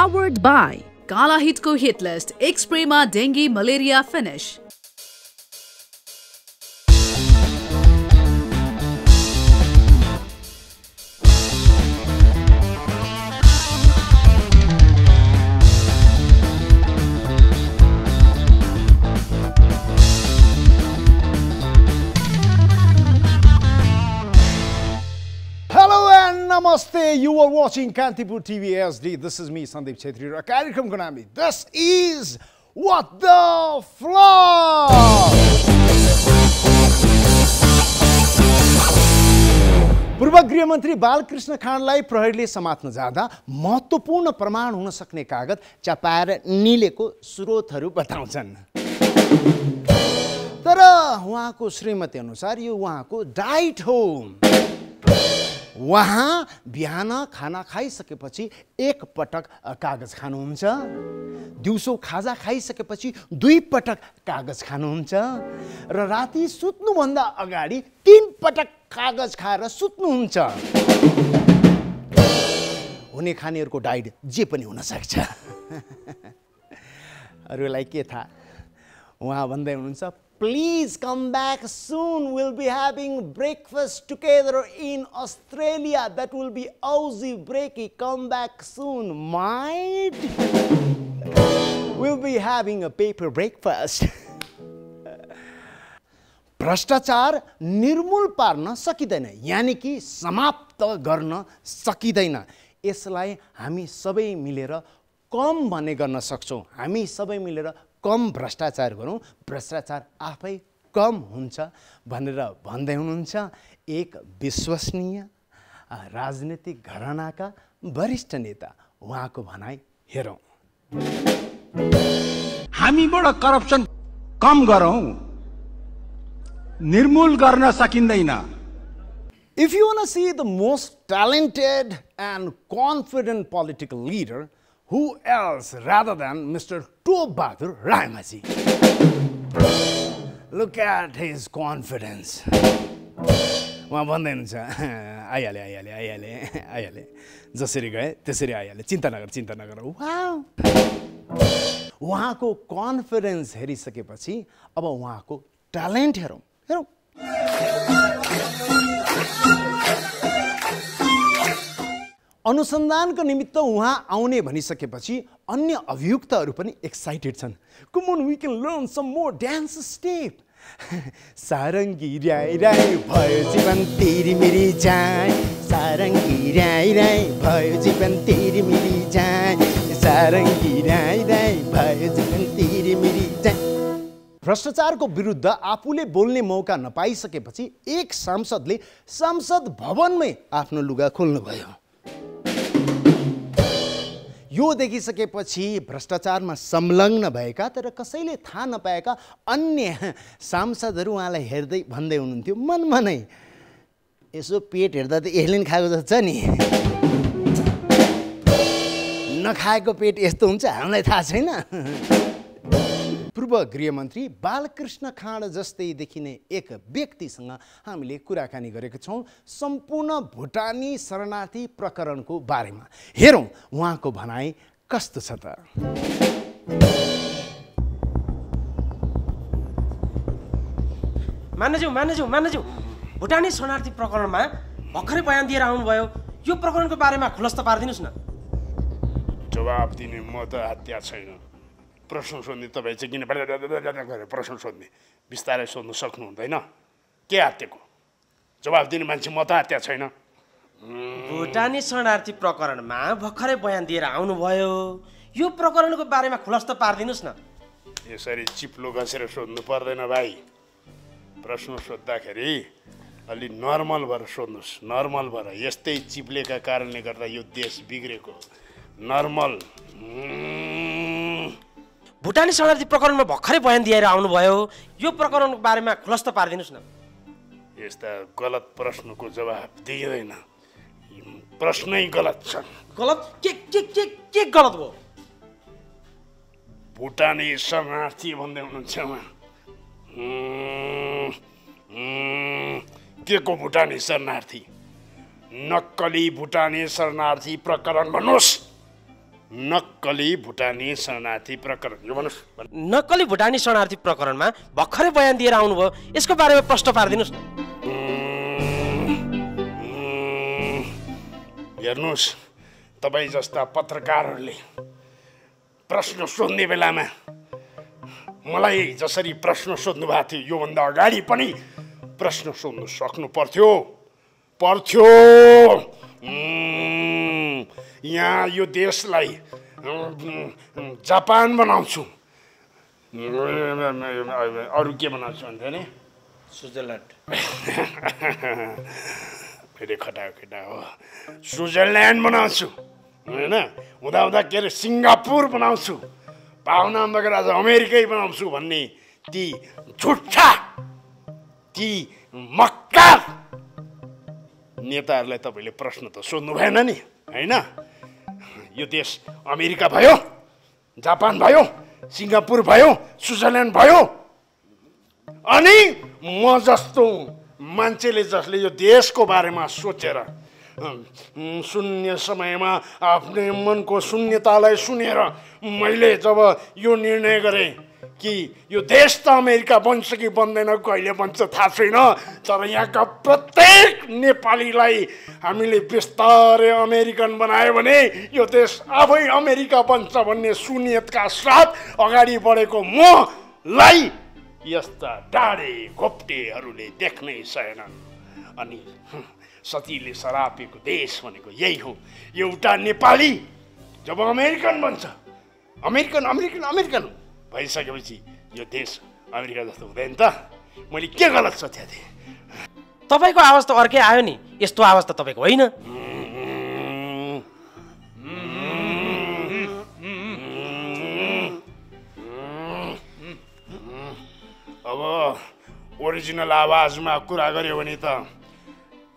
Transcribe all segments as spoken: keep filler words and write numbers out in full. Powered by Kala Hit Ko Hit List, X-Prema Dengue Malaria Finish. Namaste, you are watching Kantipur T V H D. This is me, Sandip Chhetri Raka. Karikram Konami. This is What The Flop. पूर्व गृह मन्त्री बालकृष्ण खानलाई प्रहरीले समात्न जाँदा महत्त्वपूर्ण प्रमाण हुन सक्ने कागज चपाएर निलेको स्रोतहरू बताउँछन्। तर उहाँको श्रीमती अनुसार यो उहाँको डाइट हो। वहाँ बिहान खाना खाइसकेपछि एक पटक कागज खानुहुन्छ, दिउँसो खाजा खाइसकेपछि दुई पटक कागज खानुहुन्छ र राति सुत्नुभन्दा अगाडि तीन पटक कागज खाएर सुत्नुहुन्छ। हुने खानेहरूको डाइट जे पनि हुन सक्छ। अरूलाई के थाहा? उहाँ भन्दै हुनुहुन्छ, "Please come back soon. We'll be having breakfast together in Australia. That will be Aussie breaky. Come back soon, mate. We'll be having a paper breakfast." भ्रष्टाचार निर्मूल पार्न सकिदैन, यानी कि समाप्त गर्न सकिदैन। यसलाई हामी सबै मिलेर कम भने गर्न सक्छौं। हामी सबै मिलेर कम भ्रष्टाचार गरौं, भ्रष्टाचार आफै कम हुन्छ भनेर भन्दै हुनुहुन्छ एक विश्वसनीय राजनीतिक घरानाका वरिष्ठ नेता। उहाँको भनाई हेरौं। हामीबाट करप्सन कम गरौं, निर्मूल गर्न सकिँदैन। If you want to see the most talented and confident political leader, who else rather than Mister Top Bahadur Rayamajhi? Look at his confidence. उहाँ भन्दै हुनुहुन्छ, आइहाले आइहाले आइहाले आइहाले, जसरी गए त्यसरी आइहाले, चिन्ता नगर चिन्ता नगर। वाउ! उहाँको कन्फिडेन्स हेरिसकेपछि अब उहाँको ट्यालेन्ट हेरौँ हेरौँ। अनुसन्धानको निमित्त उहाँ आउने भनिसकेपछि अन्य अभियुक्तहरू पनि एक्साइटेड छन्। "Come on, we can learn some more dance step." सारङ्गी राई राई भयो जीवन तेरी मेरी जान, सारङ्गी राई राई भयो जीवन तेरी मेरी जान, सारङ्गी राई राई भयो जीवन तेरी मेरी जान। भ्रष्टाचारको विरुद्ध आफूले बोल्ने मौका नपाइसकेपछि एक सांसदले संसद भवनमै आफ्नो लुगा खोल्नुभयो। यो देखिसकेपछि भ्रष्टाचारमा संलग्न भएका तर कसैले थाहा नपाएका अन्य सांसदहरू उहाँलाई हेर्दै भन्दै हुनुहुन्थ्यो, मनमा नै, "यसो पेट हेर्दा त यसले नि खाएको जस्तो छ नि, नखाएको पेट यस्तो हुन्छ, हामीलाई थाहा छैन।" पूर्व गृहमन्त्री बालकृष्ण खाँड जस्तै देखिने एक व्यक्तिसँग हामीले कुराकानी गरेका छौं सम्पूर्ण भुटानी शरणार्थी प्रकरणको बारेमा। हेरौं उहाँको भनाई कस्तो छ त। मान्यज्यू मान्यज्यू मान्यज्यू, भुटानी शरणार्थी प्रकरणमा भर्खरै बयान दिएर आउनुभयो, यो प्रकरणको बारेमा खुलासा पारिदिनुस् न। जवाब दिने म त हत्या छैन, प्रश्न सोध्ने तपाईँ चाहिँ किन गरेर प्रश्न सोध्ने? बिस्तारै सोध्नु सक्नु हुँदैन के? हत्याको जवाब दिने मान्छे म त हत्या छैन। भुटानी शरणार्थी प्रकरणमा भर्खरै बयान दिएर आउनुभयो, यो प्रकरणको बारेमा खुलासा पारिदिनुहोस् न। यसरी चिप्लो घसेर सोध्नु पर्दैन भाइ, प्रश्न सोद्धाखेरि अलि नर्मल भएर सोध्नुहोस्, नर्मल भएर। यस्तै चिप्लेका कारणले गर्दा यो देश बिग्रेको। नर्मल। भुटानी शरणार्थी प्रकरणमा भर्खरै बयान दिएर आउनुभयो, यो प्रकरणको बारेमा खुलासा पारिदिनुहोस् न। यस्ता गलत प्रश्नको जवाब दिइँदैन, प्रश्नै गलत छन्। गलत के के के के गलत भयो? भुटानी शरणार्थी भन्दै हुनुहुन्छ उहाँ। के को भुटानी शरणार्थी? नक्कली भुटानी शरणार्थी प्रकरण भन्नुहोस्। नक्कली भुटानी शरणार्थी प्रकरण यो भन्नुस् नक्कली भुटानी शरणार्थी प्रकरणमा भर्खरै बयान दिएर आउनु भयो यसको बारेमा प्रश्न पार्दिनुस् हेर्नुस् तपाई जस्ता पत्रकारहरूले प्रश्न सोध्ने बेलामा मलाई जसरी प्रश्न सोध्नु भएको थियो यो भन्दा अगाडि पनि प्रश्न सोध्नु सक्नु पर्थ्यो पर्थ्यो यहाँ यो देशलाई जापान बनाउँछु अरु के बनाउँछु भन्थे नि स्विजरल्यान्ड फेरि खटाखटा हो स्विजरल्यान्ड बनाउँछु हैन उदा उदा के रे सिंगापुर बनाउँछु पाहुना मगर आज अमेरिकै बनाउँछु भन्ने ती झुट्ठा ती मक्का नेताहरुलाई तपाईले प्रश्न त सोध्नु भएन नि हैन यो देश अमेरिका भयो जापान भयो सिंगापुर भयो स्विजरल्यान्ड भयो अनि म जस्तो मान्छेले जसले यो देशको बारेमा सोचेर शून्य समयमा आफ्नो मनको शून्यतालाई सुनेर मैले जब यो निर्णय गरे कि यो देश त अमेरिका बन्छ कि बन्दैन कहिले बन्छ थाहा छैन तर यहाँका प्रत्येक नेपालीलाई हामीले बिस्तारै अमेरिकन बनायो भने यो देश आफै अमेरिका बन्छ भन्ने शून्यतका साथ अगाडि बढेको मलाई यस्ता डाडे घोप्टेहरूले देख्नै सकेनन् अनि सतीले सरापेको देश भनेको यही हो एउटा नेपाली जब अमेरिकन बन्छ अमेरिकन अमेरिकन अमेरिकन भइसकेपछि यो देश अमेरिका जस्तो हुँदैन त मैले के गलत सोचेको थिएँ तपाईको आवाज त अर्कै आयो नि यस्तो आवाज त तपाईको होइन अब ओरिजिनल आवाजमा कुरा गर्यो भने त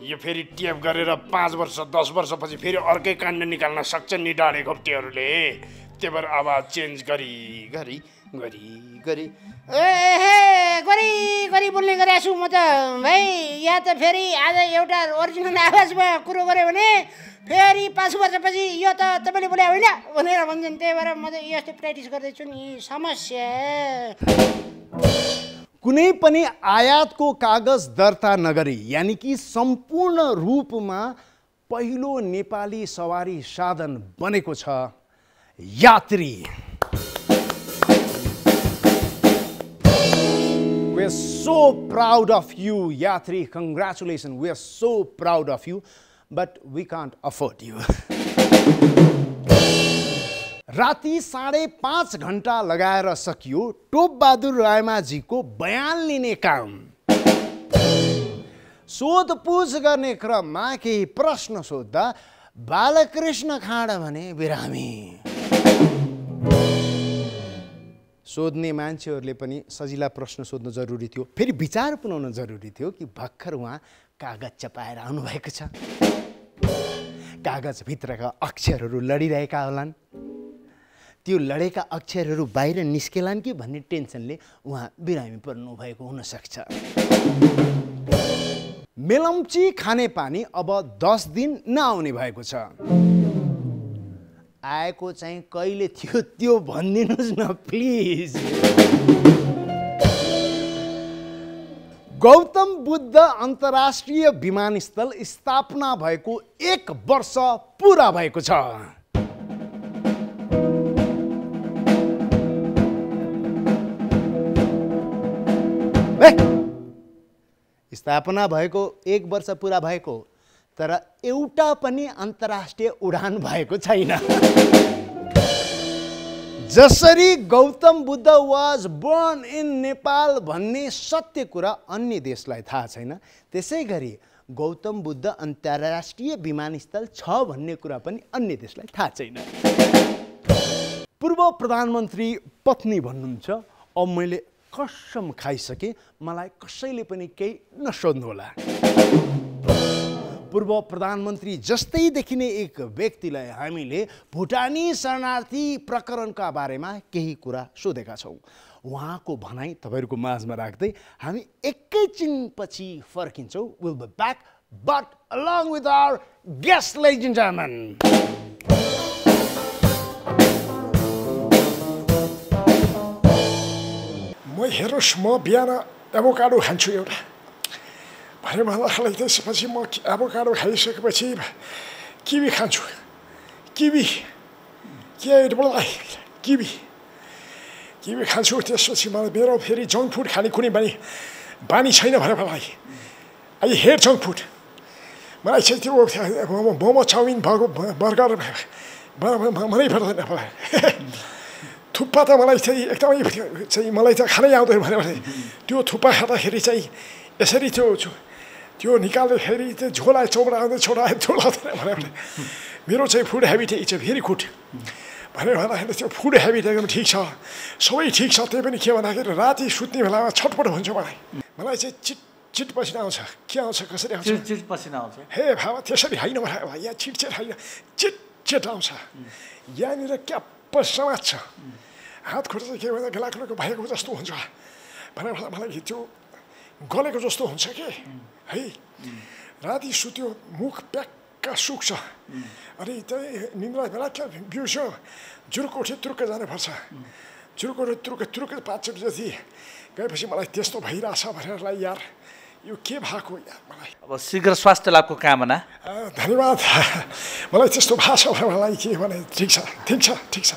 यो फेरि टेप गरेर पाँच वर्ष दस वर्षपछि फेरि अर्कै काण्ड निकाल्न सक्छन् नि डाँडे घोप्टेहरूले त्यो भएर आवाज चेन्ज गरी गरी गरी गरी ए गरी गरी बोल्ने गरेको छु म त भाइ यहाँ त फेरि आज एउटा ओरिजिनल आवाजमा कुरो गऱ्यो भने फेरि पाँच वर्षपछि यो त तपाईँले बोले होइन भनेर भन्छन् त्यही भएर म त यस्तो प्र्याक्टिस गर्दैछु नि समस्या कुनै पनि आयातको कागज दर्ता नगरी यानि कि सम्पूर्ण रूपमा पहिलो नेपाली सवारी साधन बनेको छ यात्री We are so proud of you, Yatri. Congratulations. We are so proud of you, but we can't afford you. राती साढे पाँच घण्टा लगाएर सकियो टोप बहादुर रायमाझी को बयान लिने काम सोधपूछ गर्ने क्रममा केही प्रश्न सोध्दा बालकृष्ण खाँड भने बिरामी सोध्ने मान्छेहरूले पनि सजिला प्रश्न सोध्नु जरुरी थियो फेरि विचार पुनाउन जरुरी थियो कि भर्खर उहाँ कागज चपाएर आउनुभएको छ कागजभित्रका अक्षरहरू लडिरहेका होलान् त्यो लडेका अक्षरहरू बाहिर निस्केलान् कि भन्ने टेन्सनले उहाँ बिरामी पर्नुभएको हुनसक्छ मेलम्ची खानेपानी अब दस दिन नआउने भएको छ आएको चाहिँ कहिले थियो त्यो भनिदिनुस् न प्लिज गौतम बुद्ध अन्तर्राष्ट्रिय विमानस्थल स्थापना भएको एक वर्ष पुरा भएको छ स्थापना भएको एक वर्ष पुरा भएको तर एउटा पनि अन्तर्राष्ट्रिय उडान भएको छैन जसरी Gautam Buddha was born in Nepal भन्ने सत्य कुरा अन्य देशलाई थाहा छैन त्यसै गरी गौतम बुद्ध अन्तर्राष्ट्रिय विमानस्थल छ भन्ने कुरा पनि अन्य देशलाई थाहा छैन पूर्व प्रधानमन्त्री पत्नी भन्नुहुन्छ अब मैले कसम खाइसकेँ मलाई कसैले पनि केही नसोध्नु होला पूर्व प्रधानमन्त्री जस्तै देखिने एक व्यक्तिलाई हामीले भुटानी शरणार्थी प्रकरणका बारेमा केही कुरा सोधेका छौँ उहाँको भनाइ तपाईहरुको माझमा राख्दै हामी एकैछिनपछि फर्किन्छौँ will be back but along with our guest लेजेन्डमन हेरोस म बिहान एभोकाडो खान्छु एउटा भने भन्दाखेरि त्यसपछि म एभोकाडो खाइसकेपछि किवी खान्छु किवी के बोलाइ किवी किवी खान्छु त्यसपछि मलाई मेरो फेरि जंक फूड खाने कुनै पनि बानी छैन भने मलाई आई हेट जंक फूड मलाई चाहिँ त्यो मोमो चाउमिन बर्गर मनै पर्दैन मलाई थुप्पा त मलाई चाहिँ एकदमै चाहिँ मलाई त खानै आउँदैन भने त्यो थुप्पा खाँदाखेरि चाहिँ यसरी त्यो त्यो निकाल्दाखेरि त्यो झोला चौडा आउँदै छोडा चोलाउँदैन भने मेरो चाहिँ food habit is very good भनेर भन्दाखेरि त्यो फुड हेबिट एकदम ठिक छ सबै ठिक छ त्यही पनि के भन्दाखेरि राति सुत्ने बेलामा छटपट हुन्छ मलाई मलाई चाहिँ चिट चिट पसिना आउँछ के आउँछ कसरी आउँछ चिट पसिना आउँछ हे भावा त्यसरी होइन भने यहाँ चिट चिट होइन चिट चिट आउँछ यहाँनिर क्याप्प समात्छ हात खुट्टा के भन्दा गलाको भएको जस्तो हुन्छ भनेर मलाई त्यो गलेको जस्तो हुन्छ के है राति सुत्यो मुख प्याक्का सुक्छ अनि त्यही निन्द्रा बेला क्या बिउछ जुरकोठे तुर्क जानुपर्छ जुरकोठे तुर्क तुर्क पाँच बजे जति गएपछि मलाई त्यस्तो भइरहेछ भनेर यार यो के भएको यार मलाई अब शीघ्र स्वास्थ्य लाभको कामना धन्यवाद मलाई त्यस्तो भाषा मलाई के भने ठिक छ ठिक छ ठिक छ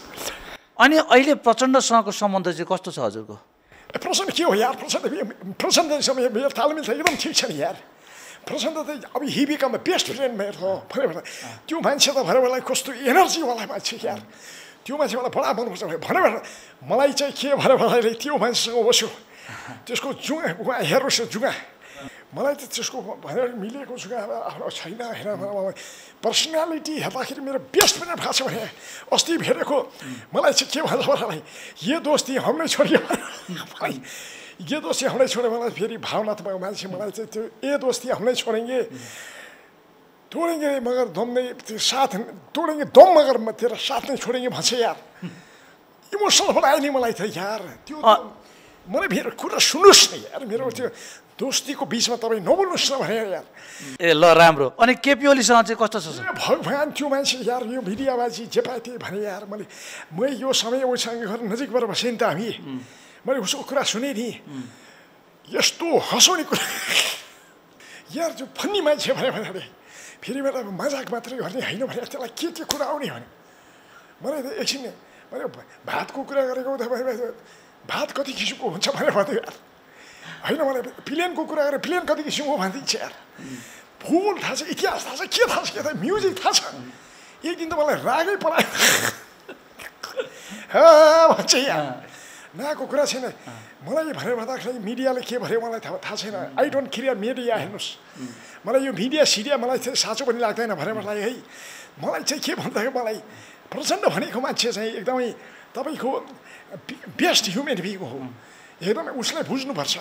अनि अहिले प्रचण्डसँगको सम्बन्ध चाहिँ कस्तो छ हजुरको प्रसन्न के हो यार प्रसन्न प्रसन्न समय मेरो तालमेल त एकदम ठिक छ नि यार प्रसन्न त अब he become a best friend मेरो भनेर त्यो मान्छे त भनेरलाई कस्तो एनर्जीवाला मान्छे यार त्यो मान्छे मलाई बडा मनपर्छ भनेर मलाई चाहिँ के भनेर त्यो मान्छेसँग बस्यो त्यसको जुगा हेरोस् जुगा मलाई त त्यसको भनेर मिलेको जुगा आफ्नो छैन हेर पर्सनालिटी हेर्दाखेरि मेरो बेस्ट फ्रेन्ड भएको छ भने अस्ति भेटेको मलाई चाहिँ के भन्छ मलाई यो दोस्ती हामीलाई छोड्यो ये दोस्ती हमने छोड़े मलाई फेरि भावनात्मक मान्छे मलाई चाहिँ त्यो ए दोस्ती हमने छोडेंगे तोडेंगे मगर दम नै साथ तोडेंगे दम मगर म तेरा साथ नै छोडेंगे भन्छ यार इमोसनल बनायो नि मलाई त यार त्यो मलाई फेरि कुरा सुन्नुस् न यार मेरो त्यो दोस्तीको बीचमा तपाई नबोल्नुस् न भनेर यार ए ल राम्रो अनि केपीओलीसँग चाहिँ कस्तो छ भगवान त्यो मान्छे यार यो भिडियाबाजी जे पाए भने यार मैले म यो समय उसँग घर नजिकबाट बसेँ नि त हामी मैले उसको कुरा सुने नि यस्तो हँसाउने कुरा यार जो फन्नी मान्छे भने भने फेरि बेला मजाक मात्रै गर्ने होइन भने त्यसलाई के के कुरा आउने भने मलाई त एकछिन मैले भातको कुरा गरेको तपाईँ भात कति किसिमको हुन्छ भनेर भन्थ्यो यार होइन मलाई प्लेनको कुरा गरेर प्लेन कति किसिमको भनिदिन्छ यार फुल थाहा छ इतिहास थाहा छ के थाहा छ के थाहा म्युजिक थाहा छ एक दिन त मलाई रागै परायो भन्छ यार नाको कुरा छैन मलाई भनेर भन्दाखेरि मिडियाले के भन्यो मलाई थाहा थाहा छैन आई डोन्ट केयर मिडिया हेर्नुहोस् मलाई यो मिडिया सिडिया मलाई चाहिँ साँचो पनि लाग्दैन भनेर मलाई है मलाई चाहिँ के भन्दाखेरि मलाई प्रचण्ड भनेको मान्छे चाहिँ एकदमै तपाईँको बेस्ट ह्युमन बिइङ हो एकदमै उसलाई बुझ्नुपर्छ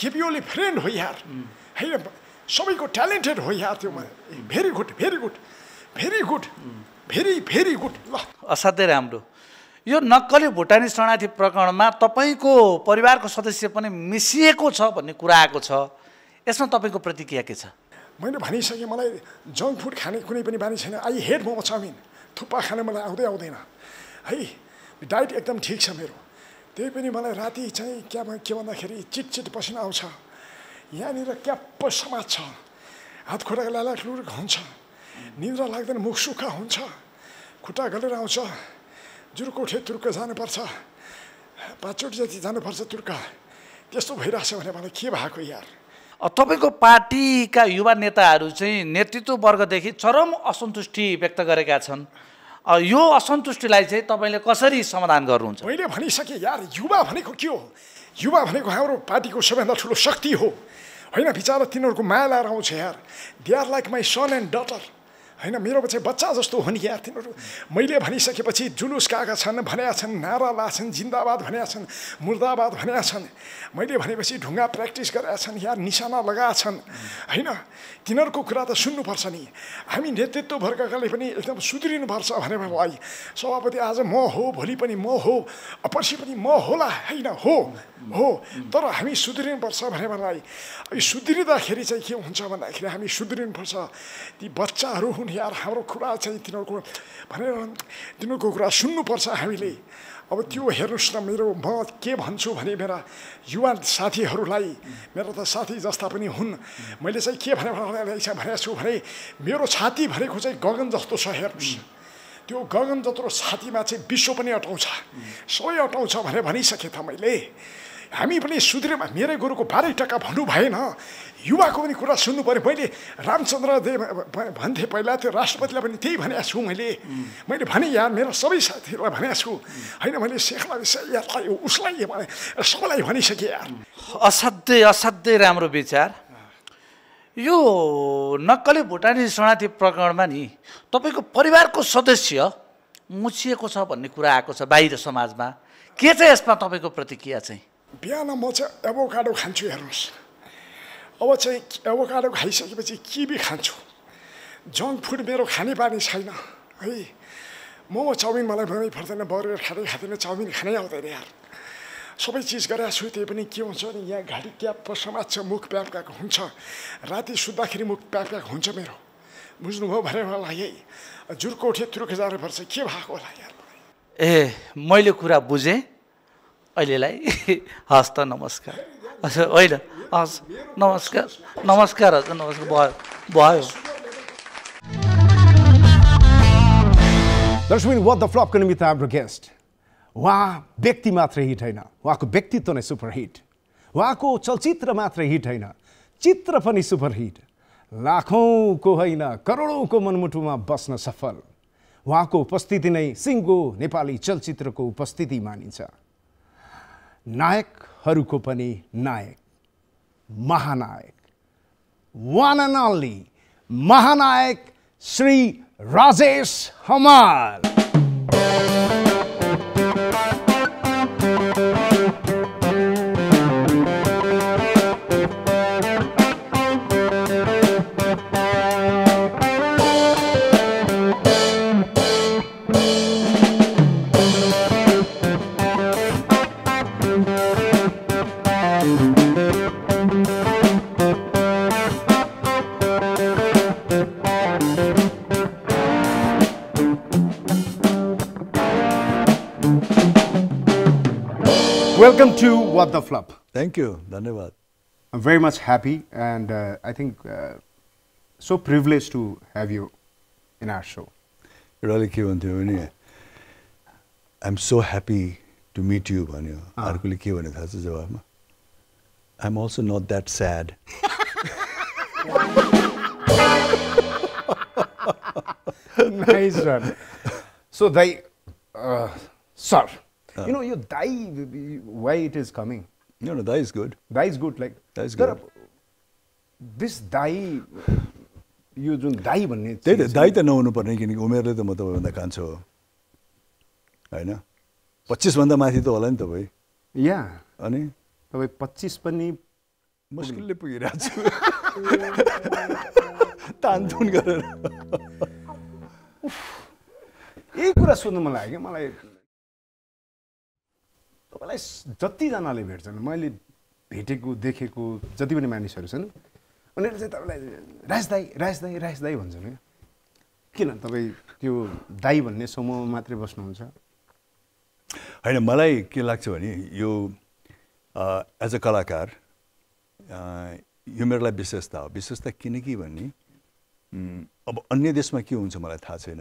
केपीओली फ्रेन्ड हो यार होइन सबैको ट्यालेन्टेड हो यार त्यो very good very good very good very very good ल असाध्यै राम्रो यो नक्कली भुटानी शरणार्थी प्रकरणमा तपाईको परिवारको सदस्य पनि मिसिएको छ भन्ने कुरा आएको छ यसमा तपाईको प्रतिक्रिया के छ मैले भनिसकेँ मलाई जंक फूड खाने कुनै पनि बानी छैन I hate momo chowmein thukpa खान मलाई आउँदै आउँदैन है डाइट एकदम ठिक छ मेरो त्यही पनि मलाई राति चाहिँ क्या के भन्दाखेरि चिटचिट पसिना आउँछ यहाँनिर क्याप्प समात्छ हात खुट्टा लालालुरुक हुन्छ निन्द्रा लाग्दैन मुख सुक्खा हुन्छ खुट्टा गलेर आउँछ जुरकोठे तुर्क जानुपर्छ पाँचचोटि जति जानुपर्छ तुर्क त्यस्तो भइरहेछ भने मलाई के भएको यार तपाईँको पार्टीका युवा नेताहरू चाहिँ नेतृत्व वर्गदेखि चरम असन्तुष्टि व्यक्त गरेका छन् यो असन्तुष्टिलाई चाहिँ तपाईँले कसरी समाधान गर्नुहुन्छ मैले भनिसकेँ यार युवा भनेको के हो युवा भनेको हाम्रो पार्टीको सबैभन्दा ठुलो शक्ति हो होइन बिचारा तिनीहरूको माया लाएर आउँछ यार they are like my son and daughter हैन मेरो चाहिँ बच्चा जस्तो हो नि यार तिनीहरू मैले भनिसकेपछि जुलुस काका छन् भनेका छन् नारा लाछन् जिन्दाबाद भनेका छन् मुर्दाबाद भनेका छन् मैले भनेपछि ढुङ्गा प्र्याक्टिस गरेका छन् यार निशाना लगाएका छन् हैन तिनीहरूको कुरा त सुन्नुपर्छ नि हामी नेतृत्व वर्गकाले पनि एकदम सुध्रिनुपर्छ भनेर मलाई सभापति आज म हो भोलि पनि म हो पर्सि पनि म होला हैन हो हो तर हामी सुध्रिनुपर्छ भनेर मलाई सुध्रिँदाखेरि चाहिँ के हुन्छ भन्दाखेरि हामी सुध्रिनुपर्छ ती बच्चाहरू हुन् यार हाम्रो कुरा चाहिँ तिनीहरुको भनेर तिनीहरुको कुरा सुन्नु पर्छ हामीले अब त्यो हेर्नुस् न मेरो म के भन्छु भने मेरा युवा साथीहरुलाई मेरो त साथी जस्ता पनि हुन् मैले चाहिँ के भनेर भनेको छु भने मेरो छाती भरेको चाहिँ गगन जस्तो छ हेर्नुस् त्यो गगन जत्रो छातीमा चाहिँ विश्व पनि अटाउँछ सबै अटाउँछ भने भनिसके त मैले हामी पनि सुध्रेमा मेरो गुरुको बाह्र टका भन्नु भएन युवाको पनि कुरा सुन्नु पर्यो मैले रामचन्द्र देव भन्थे पहिला त्यो राष्ट्रपतिलाई पनि त्यही भनेको छु मैले मैले भने यार मेरो सबै साथीहरूलाई भनेको छु हैन मैले शेखलाई यार उसलाई भने सबैलाई भनिसके यार असाध्यै असाध्यै राम्रो विचार यो नक्कली भुटानी शरणार्थी प्रकरणमा नि तपाईको परिवारको सदस्य मुछिएको छ भन्ने कुरा आएको छ बाहिर समाजमा के चाहिँ यसमा तपाईको प्रतिक्रिया चाहिँ बिहान म चाहिँ एभोकाडो खान्छु हेर्नुस् अब चाहिँ एभोकाडो खाइसकेपछि किवी खान्छु जङ्क फुड मेरो खाने बानी छैन है मोमो चाउमिन मलाई मनै पर्दैन बर्गर खाँदै खाँदैन चाउमिन खानै आउँदैन यार सबै चिज गरेर छु त्यही पनि के हुन्छ नि यहाँ घाडी क्याप पसमाज छ मुख प्याक हुन्छ राति सुत्दाखेरि मुख प्याक हुन्छ मेरो बुझ्नुभयो भनेर मलाई यही जुरकोठे तुरुक जानुपर्छ के भएको होला यार ए मैले कुरा बुझेँ अहिलेलाई हस्त नमस्कार हजुर होइन हस् नमस्कार नमस्कार हजुर नमस्कार भयो भयो दर्शकबिन व्हाट द फ्लप कनिमित हाम्रो गेस्ट उहाँ व्यक्ति मात्र हिट होइन उहाँको व्यक्तित्व नै सुपर हिट उहाँको चलचित्र मात्र हिट होइन चित्र पनि सुपर हिट लाखौँको होइन करोडौँको मनमुटुमा बस्न सफल उहाँको उपस्थिति नै सिङ्गो नेपाली चलचित्रको उपस्थिति मानिन्छ नायकहरुको पनि नायक महानायक वन एन्ड ओन्ली महानायक Shri Rajesh Hamal Welcome to What The Flop. Thank you. Dhanyavad. I'm very much happy and uh, I think uh, so privileged to have you in our show. I'm so happy to meet you. Uh-huh. I'm also not that sad. Nice one. So, they, uh, sir. Uh, you know, your dai, why it is coming? No, no, dai is good. Dai is good, like. Dai is good. This dai, you doing dai banne. Dai ta na hunu parne kini umerle ta matlab banda kancho. Hai na? twenty-five banda mathi to hola ni ta bhai. Yeah. Ani? Ta bhai twenty-five pani mushkil le pugira chu. Tantun garera. Uff. Ek kura sunnu malai ke malai. मलाई जति जनाले भेट्छन् मैले भेटेको देखेको जति पनि मानिसहरु छन् उनीहरु चाहिँ तपाईलाई राज दाई राज दाई राज दाई भन्छन् हैन किन तपाई त्यो दाई भन्ने समूह मात्र बस्नुहुन्छ हैन मलाई के लाग्छ भने यो एज अ कलाकार यो मेरोलाई विशेषता हो विशेषता किनकि भन्ने अब अन्य देशमा के हुन्छ मलाई थाहा छैन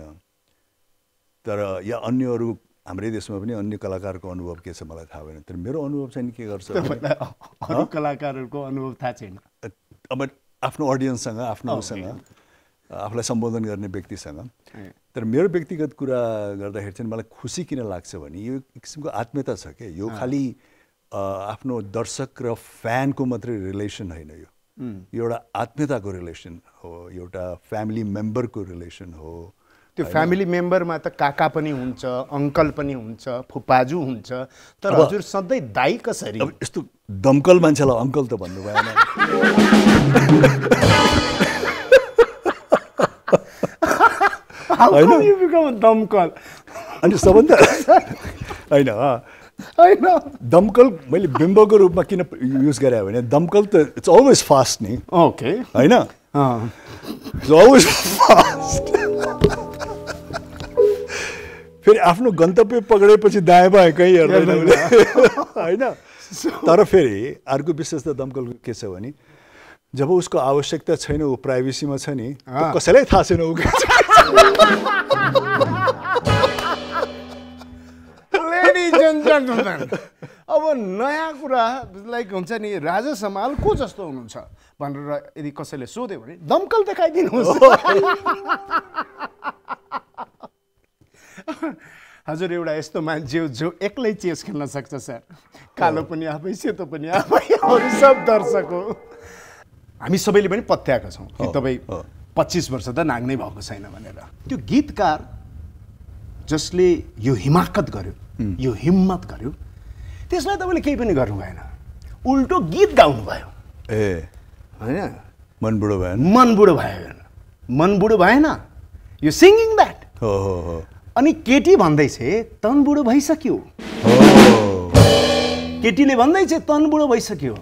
तर या अन्य अरु हाम्रो देशमा पनि अन्य कलाकारको अनुभव के छ मलाई थाहा भएन तर मेरो अनुभव चाहिँ के गर्छ अरु कलाकारहरुको अनुभव थाहा छैन अब आफ्नो ऑडियन्ससँग आफ्नोसँग आफूलाई सम्बोधन गर्ने व्यक्तिसँग तर मेरो व्यक्तिगत कुरा गर्दाखेरि चाहिँ मलाई खुसी किन लाग्छ भने यो एक किसिमको आत्मीयता छ के यो खाली आफ्नो दर्शक र फ्यानको मात्रै रिलेसन हैन यो एउटा आत्मीयताको रिलेसन हो एउटा फ्यामिली मेम्बरको रिलेसन हो त्यो फ्यामिली मेम्बरमा त काका पनि हुन्छ अंकल पनि हुन्छ फुपाजु हुन्छ तर हजुर सधैँ दाई कसरी अब यस्तो दमकल मान्छेलाई अंकल त भन्नु भएन हैन यु बिकम दमकल अनि सबभन्दा हैन हैन दमकल मैले बिम्बको रूपमा किन युज गरे भने दमकल त इट्स अलवेज फास्ट नि ओके हैन Um, it's always fast. फिर आफ्नो गन्तव्य पकडेपछि दाएबाए कहीं हेर्दैन हैन तर फेरि अर्को विशेषता दमकलको के छ भने जब उसको आवश्यकता छैन उ प्राइभेसीमा छ नि कसैलाई थाहा छैन उ लेडीज एन्ड जेन्टलमेन अब नयाँ कुरा लाइक हुन्छ नि राजेश हमाल को जस्तो हुनुहुन्छ भनेर यदि कसैले सोध्यो भने दमकल देखाइदिनुहोस् हजुर एउटा यस्तो मान्छे जो एक्लै चेस खेल्न सक्छ सर कालो पनि आफै सेतो पनि आफै अरु सब दर्शक हो हामी सबैले पनि पत्याएका छौं कि तपाई पच्चीस वर्ष त नाग्नै भएको छैन भनेर त्यो गीतकार जसले यो हिमाकत गर्यो यो हिम्मत गर्यो त्यसलाई तपाईले केही पनि गर्नु भएन उल्टो गीत गाउनु भयो ए हैन मन बुढो भएन मन बुढो भएन मन बुढो भएन यु सिंगिङ दैट हो हो हो अनि केटी भन्दैछे तन बुढो भइसक्यो केटीले भन्दैछे तन बुढो भइसक्यो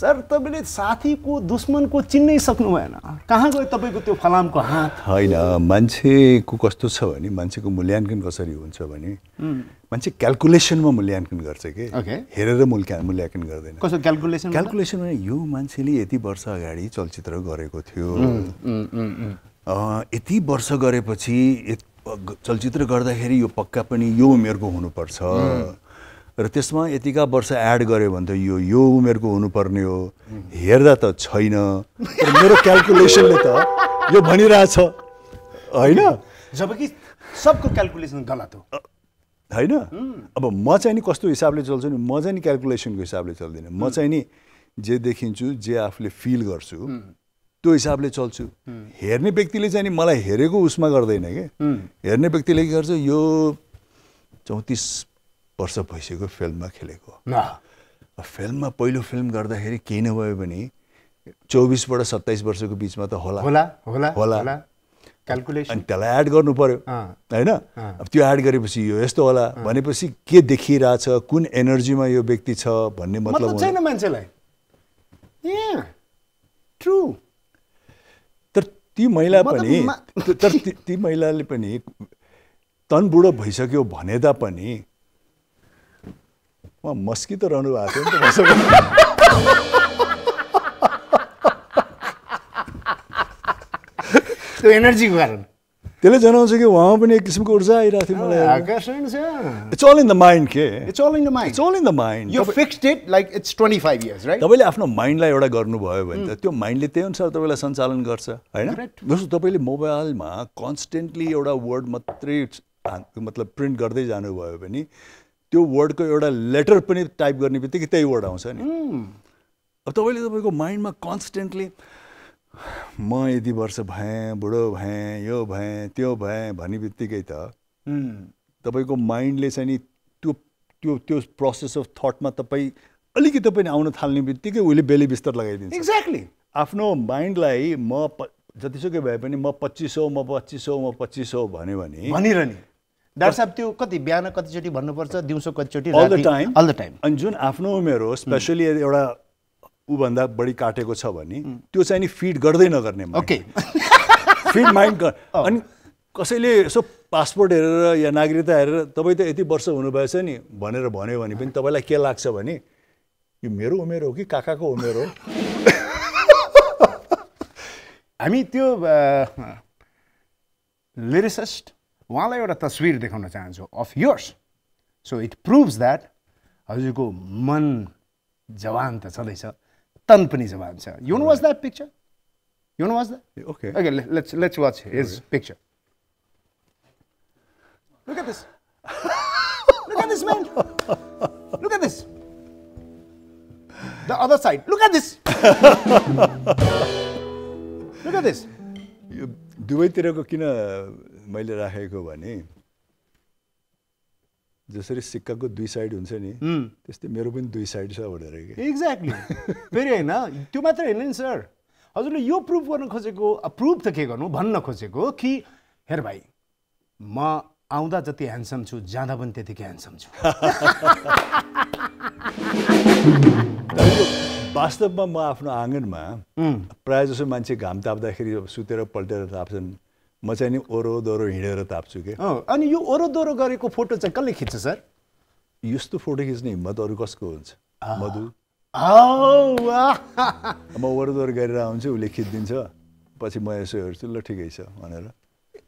सर तपाईले साथीको दुश्मनको चिन्नै सक्नु भएन कहाँ गयो तपाईको त्यो फलामको हात हैन मान्छेको कस्तो छ भने मान्छेको मूल्यांकन कसरी हुन्छ भने मान्छे क्याल्कुलेसनमा मूल्यांकन गर्छ के हेरेर मूल्यांकन गर्दैन कसो क्याल्कुलेसन क्याल्कुलेसन भने यो मान्छेले यति वर्ष अगाडि चलचित्र गरेको थियो यति वर्ष गरेपछि चलचित्र गर्दाखेरि यो पक्का पनि यो उमेरको हुनुपर्छ र त्यसमा यतिका वर्ष एड गर्यो भने त यो यो उमेरको हुनुपर्ने हो हेर्दा त छैन तर मेरो क्याल्कुलेसनले त यो भनिरहेछ हैन जबकि सबको क्याल्कुलेसन गलत हो हैन अब म चाहिँ नि कस्तो हिसाबले चल्छु नि म चाहिँ नि क्याल्कुलेसनको हिसाबले चल्दिन म चाहिँ नि जे देखिन्छु जे आफूले फिल गर्छु त्यो हिसाबले चल्छु हेर्ने व्यक्तिले चाहिँ नि मलाई हेरेको उसमा गर्दैन के हेर्ने व्यक्तिले के गर्छ यो चौंतीस वर्ष भइसक्यो फिल्ममा खेलेको फिल्ममा पहिलो फिल्म गर्दाखेरि के नभयो भने चौबीस बाट सत्ताइस वर्षको बीचमा त होला होला होला होला क्याल्कुलेसन अनि त्यसलाई एड गर्नु पर्यो हैन अब त्यो एड गरेपछि यो यस्तो होला भनेपछि के देखिराछ कुन एनर्जीमा यो व्यक्ति छ भन्ने मतलब छैन मान्छेलाई ए ट्रू ती महिला पनि तर ती महिलाले पनि तन बुढो भइसक्यो भने त पनि म मस्की त रहनु भएको थियो नि त त्यो एनर्जीको कारण त्यसले जनाउँछ कि वहाँ पनि एक किसिमको ऊर्जा आइरहेको थियो मलाई आकर्षण छ it's all in the mind के it's all in the mind it's all in the mind you fixed it like it's twenty five years right तपाईले आफ्नो माइन्डलाई एउटा गर्नु भयो भने त त्यो माइन्डले त्यही अनुसार तपाईलाई सञ्चालन गर्छ हैन जस्तो तपाईले मोबाइलमा कन्स्टेन्टली एउटा वर्ड मात्रै मतलब प्रिन्ट गर्दै जानु भयो भने त्यो वर्डको एउटा लेटर पनि टाइप गर्ने बित्तिकै त्यही वर्ड आउँछ नि अब तपाईले तपाईको माइन्डमा कन्स्टेन्टली म यति वर्ष भएँ बुढो भएँ यो भएँ त्यो भएँ भन्ने बित्तिकै त तपाईको माइन्डले चाहिँ नि त्यो त्यो त्यो प्रोसेस अफ थटमा तपाई अलिकति पनि आउन थाल्ने बित्तिकै उले बेली बिस्तर लगाइदिन्छ एक्ज्याक्टली आफ्नो माइन्डलाई म जतिसुकै भए पनि म पच्चीस सौ म पच्चीस सौ म पच्चीस सौ भन्यो भने भनिरहने डाक्टर साहब त्यो कति बिहान कतिचोटी भन्नुपर्छ दिउँसो कतिचोटी राति अल द टाइम अनि जुन आफ्नो उमेर हो स्पेशली एउटा उ भन्दा बढी काटेको छ भने त्यो चाहिँ नि फिड गर्दै नगर्ने ओके फिड माइन्ड अनि कसैले यसो पासपोर्ट हेरेर या नागरिकता हेरेर तपाई त यति वर्ष हुनुभएछ नि भनेर भन्यो भने पनि तपाईलाई के लाग्छ भने यो मेरो उमेर हो कि काकाको उमेर हो हामी त्यो लिरिसिस्ट उहाँलाई एउटा तस्विर देखाउन चाहन्छु of yours so it proves that हजुरको मन जवान त छदैछ तन पनि जवान छ you know was that picture you know was that okay okay let's let's watch his picture look at this look at this man look at this the other side look at this look at this यो दुवैतिरको किन मैले राखेको भने जसरी सिक्काको दुई side हुन्छ नि त्यस्तै मेरो पनि दुई साइड छ भनेर के एक्ज्याक्टली फेरि हैन त्यो मात्र हैन नि सर हजुरले यो प्रुफ गर्न खोजेको प्रुफ त के गर्नु भन्न खोजेको कि हेर भाइ म आउँदा जति ह्यान्डसम छु जाँदा पनि त्यतिकै ह्यान्डसम छु वास्तवमा म आफ्नो आँगनमा प्राय जसो मान्छे घाम ताप्दाखेरि सुतेर पल्टेर ताप्छन्, म चाहिँ नि ओरो दोरो हिँडेर ताप्छु के। अनि यो ओरो दोरो गरेको फोटो चाहिँ कसले खिच्छ सर? यस्तो फोटो खिच्ने हिम्मत अरू कसको हुन्छ? मधु। म ओरो दोरो गरेर आउँछु, उसले खिचिदिन्छ, पछि म यसो हेर्छु, ल ठिकै छ भनेर।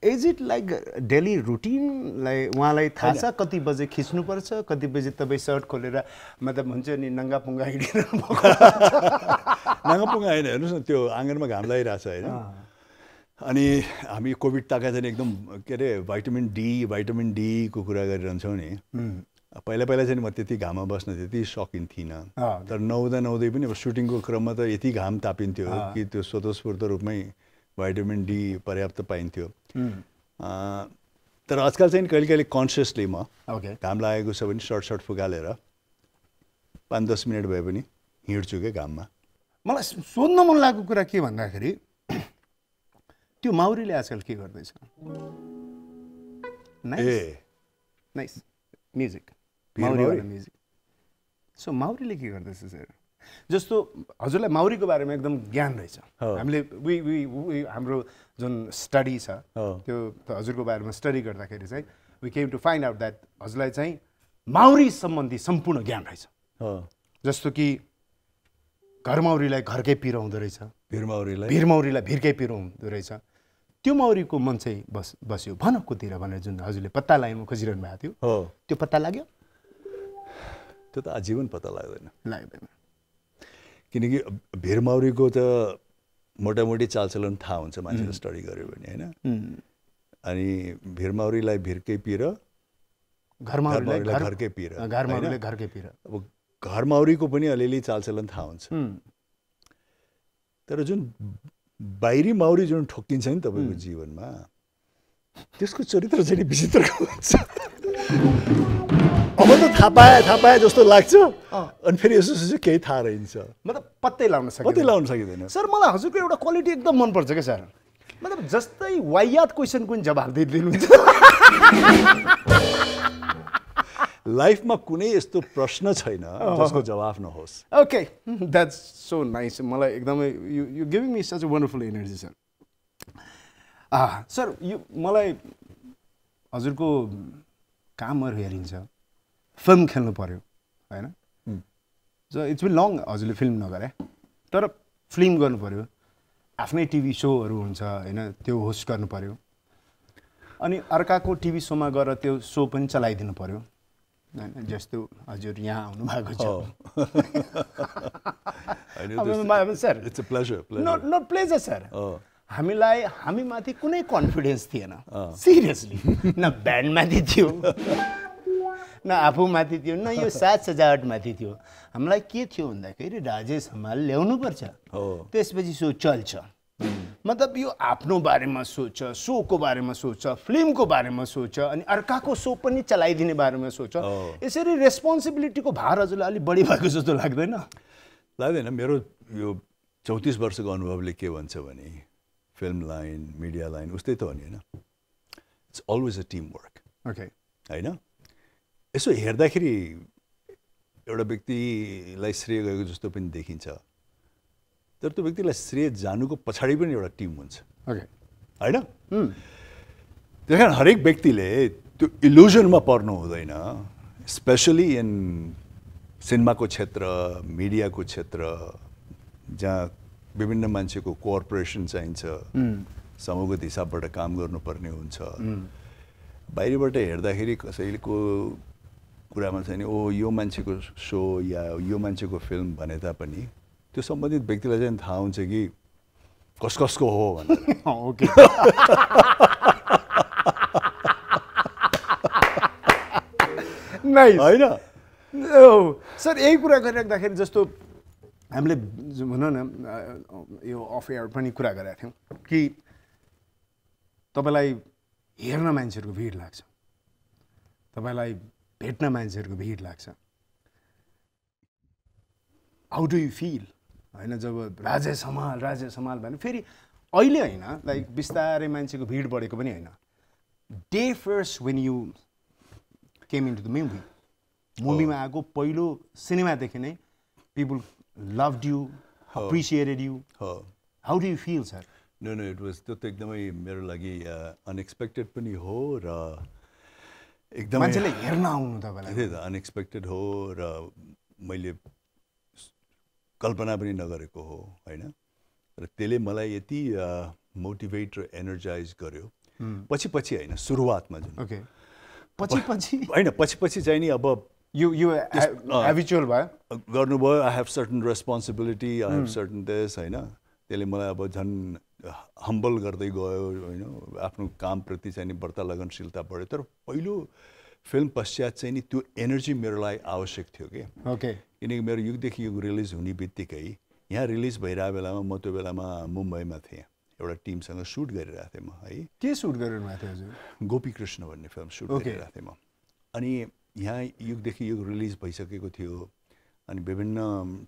Is it like daily routine? Like, वहाँलाई थाहा छ कति बजे खिच्नु पर्छ, कति बजे तपाई सर्ट खोलेर मतलब हुन्छ नि नंगा पुंगा हिँडेर नंगा पुंगा हैन, हेर्नुस् न त्यो आँगनमा घाम लागिरहेछ हैन। अनि हामी कोभिड ताका चाहिँ एकदम के रे भिटामिन डी भिटामिन डी को कुरा गरिरहन्छौ नि। पहिला पहिला चाहिँ म त्यति घाममा बस्न त्यति सकिन थिइन। तर नौदा नौदै पनि अब सुटिङको क्रममा त यति घाम तापिन्थ्यो कि त्यो स्वतस्फूर्त रूपमै vitamin D पर्याप्त पाइन्थ्यो। तर आजकल चाहिँ कहिलेकाहीँ कन्सियसली म घाम लागेको छ भने सर्ट सर्ट फुकालेर पाँच दस मिनट भए पनि हिँड्छु के घाममा। मलाई सोध्न मन लागेको कुरा के भन्दाखेरि त्यो माउरीले आजकल के गर्दैछ? Nice nice music, Mauri music. So माउरीले के गर्दैछ सर? जस्तो हजुरलाई माउरीको बारेमा एकदम ज्ञान रहेछ, हामीले वी वी हाम्रो जुन स्टडी छ त्यो हजुरको बारेमा स्टडी गर्दाखेरि चाहिँ we came to find out that हजुरलाई चाहिँ माउरी सम्बन्धी सम्पूर्ण ज्ञान रहेछ। जस्तो कि घर माउरीलाई घरकै पिरो हुँदो रहेछ, भिर माउरीलाई भिर माउरीलाई भिरकै पिरो हुँदो रहेछ, त्यो माउरीको मन चाहिँ बस बस्यो भनकतिर भनेर जुन हजुरले पत्ता लगाउन खोजिरहनु भएको थियो त्यो पत्ता लाग्यो? त्यो त आजीवन पत्ता लाग्दैन लाग्दैन किनकि भिरमौरीको त मोटामोटी चालचलन थाहा हुन्छ मान्छेले स्टडी गर्यो भने हैन। अनि भिरमौरीलाई भिरकै पिर, घरमौरीलाई घरकै पिर, घरमौरीलाई घरकै पिर। अब घरमौरीको पनि अलिअलि चालचलन थाहा हुन्छ, तर जुन बाहिरी मौरी जुन ठोक्किन्छ नि तपाईको जीवनमा त्यसको चरित्र चाहिँ विचित्र हुन्छ। अब त थाहा पाए थाहा पाए जस्तो लाग्छ अनि फेरि यसो सोच्छु केही थाहा रहन्छ, मतलब पत्तै लाउन सकिँदैन, पत्तै लाउन सकिँदैन। सर मलाई हजुरको एउटा क्वालिटी एकदम मन पर्छ के सर, मतलब जस्तै वाइयात क्वेसन कुन जवाफ दिनुहुन्छ। लाइफमा कुनै यस्तो प्रश्न छैन जसको जवाफ नहोस्। Okay that's so nice. मलाई एकदमै you you giving me such a wonderful energy sir. Ah sir यो मलाई हजुरको कामहरु हेरिन्छ, फिल्म खेल्नु पर्यो हैन, सो इट्स बिन लङ हजुरले फिल्म नगरे तर फिल्म गर्नु पर्यो, आफ्नै टिभी सोहरू हुन्छ हैन त्यो होस्ट गर्नु पर्यो, अनि अर्काको टिभी सोमा गएर त्यो सो पनि चलाइदिनु पर्यो हैन, जस्तो हजुर यहाँ आउनु भएको छ। Sir it's a pleasure, not not pleasure sir. हामीलाई हामीमाथि कुनै कन्फिडेन्स थिएन सिरियसली, न ब्यान्डमाथि थियो न आफूमाथि थियो न यो साज सजावटमाथि थियो। हामीलाई के थियो भन्दाखेरि राजेश हमाल ल्याउनुपर्छ, त्यसपछि सो चल्छ। मतलब यो आफ्नो बारेमा सोच, सोको बारेमा सोच, फिल्मको बारेमा सोच, अनि अर्काको सो पनि चलाइदिने बारेमा सोच। यसरी रेस्पोन्सिबिलिटीको भार हजुरलाई अलिक बढी भएको जस्तो लाग्दैन? लाग्दैन। मेरो यो चौतिस वर्षको अनुभवले के भन्छ भने फिल्म लाइन मिडिया लाइन उस्तै त हो नि हैन, it's always a team work. Okay हैन, यसो हेर्दाखेरि एउटा व्यक्तिलाई श्रेय गएको जस्तो पनि देखिन्छ, तर त्यो व्यक्तिलाई श्रेय जानुको पछाडि पनि एउटा टिम हुन्छ होइन। त्यस कारण हरेक व्यक्तिले त्यो इल्युजनमा पर्नु हुँदैन, स्पेसली इन सिनेमाको क्षेत्र, मिडियाको क्षेत्र जहाँ विभिन्न मान्छेको कोअपरेसन चाहिन्छ, समूहगत हिसाबबाट काम गर्नुपर्ने हुन्छ। बाहिरबाट हेर्दाखेरि कसैको कुरामा चाहिँ ओ यो मान्छेको सो या यो मान्छेको फिल्म भने तापनि त्यो सम्बन्धित व्यक्तिलाई चाहिँ थाहा हुन्छ कि कस कसको हो भनेर। ओके नाइस हैन। सर यही कुरा गरिराख्दाखेरि जस्तो हामीले भनौँ न यो अफ एयर पनि कुरा गरेका थियौँ कि तपाईँलाई हेर्न मान्छेहरूको भिड लाग्छ, तपाईँलाई भेट्न मान्छेहरूको भिड लाग्छ। हाउ डु यु फिल हैन जब राजेश हमाल राजेश हमाल भने? फेरि अहिले हैन लाइक बिस्तारै मान्छेको भिड बढेको पनि हैन, day first when you came in to the movie, मुभीमा आएको पहिलो सिनेमादेखि नै people loved you, her, appreciated you. Her. How do you feel, sir? No, no, it was to ekdamai mero lagi unexpected pani ho ra ekdamai manchale herna aunu ta bela the unexpected ho ra maile kalpana pani nagareko ho haina ra tele malai yeti motivate ra energize garyo पछि पछि हैन सुरुवातमा जुन okay पछि पछि हैन पछि पछि चाहिँ नि अब you you habitual भयो गर्नु भयो I have certain responsibility I have certain this हैन त्यसले मलाई अब झन हम्बल गर्दै गयो हैन आफ्नो काम प्रति चाहिँ नि बढ्ता लगनशीलता बढ्यो तर पहिलो फिल्म पश्चात चाहिँ नि त्यो एनर्जी मेरो लागि आवश्यक थियो के ओके किनकि मेरो युग देखि युग रिलिज हुने बित्तिकै यहाँ रिलिज भइरा बेलामा म त्यो बेलामा मुम्बईमा थिए एउटा टिमसँग शूट गरिरहेको थिएँ म है के शूट गरिरहेको थिएँ हजुर गोपी कृष्ण भन्ने फिल्म शूट गरिरहेको थिएँ म अनि यहाँ युगदेखि युग रिलिज भइसकेको थियो अनि विभिन्न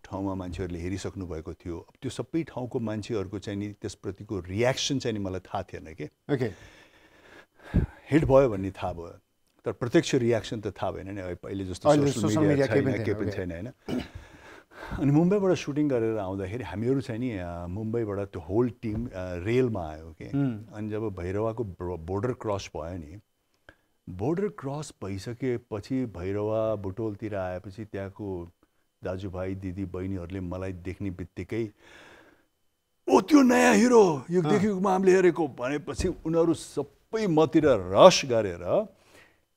ठाउँमा मान्छेहरूले हेरिसक्नु भएको थियो अब त्यो सबै ठाउँको मान्छेहरूको चाहिँ नि त्यसप्रतिको रियाक्सन चाहिँ नि मलाई थाहा थिएन के ओके हिट भयो भन्ने थाहा भयो तर प्रत्यक्ष रियाक्सन त थाहा भएन नि अहिले जस्तो सोशल मिडिया के पनि छैन हैन अनि मुम्बईबाट सुटिङ गरेर आउँदाखेरि हामीहरु चाहिँ नि मुम्बईबाट त्यो होल टिम रेलमा आयो के अनि जब भैरवाको बोर्डर क्रस भयो नि बोर्डर क्रस भइसकेपछि भैरवा बुटोलतिर आएपछि त्यहाँको दाजुभाइ दिदी बहिनीहरुले मलाई देख्ने बित्तिकै ओ त्यो नयाँ हिरो यो देखेकोमा हामीले हेरेको भनेपछि उनीहरु सबै मतिर रश गरेर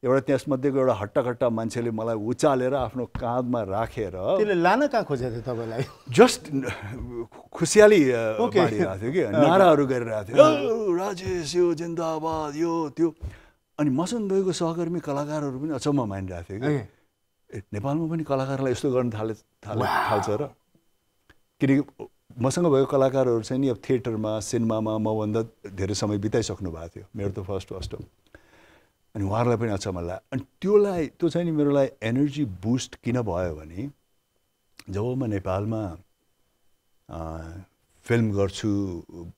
एउटा त्यसमध्येको एउटा हट्टाखट्टा मान्छेले मलाई उचालेर आफ्नो काँधमा राखेर त्यसले लान कहाँ खोजेको थियो तपाईलाई जस्ट खुसियाली मारिरहेको थियो कि नाराहरू गरिरहेको थियो राजेश यो जिन्दाबाद यो त्यो अनि मसँग भएको सहकर्मी कलाकारहरू पनि अचम्म मानिरहेको थियो कि नेपालमा पनि कलाकारलाई यस्तो गर्न थाले थाल्छ र किनकि मसँग भएको कलाकारहरू चाहिँ नि अब थिएटरमा सिनेमामा मभन्दा धेरै समय बिताइसक्नु भएको थियो मेरो त फर्स्ट फर्स्ट हो अनि उहाँहरूलाई पनि अचम्म लाग्यो अनि त्योलाई त्यो चाहिँ नि मेरोलाई एनर्जी बुस्ट किन भयो भने जब म नेपालमा फिल्म गर्छु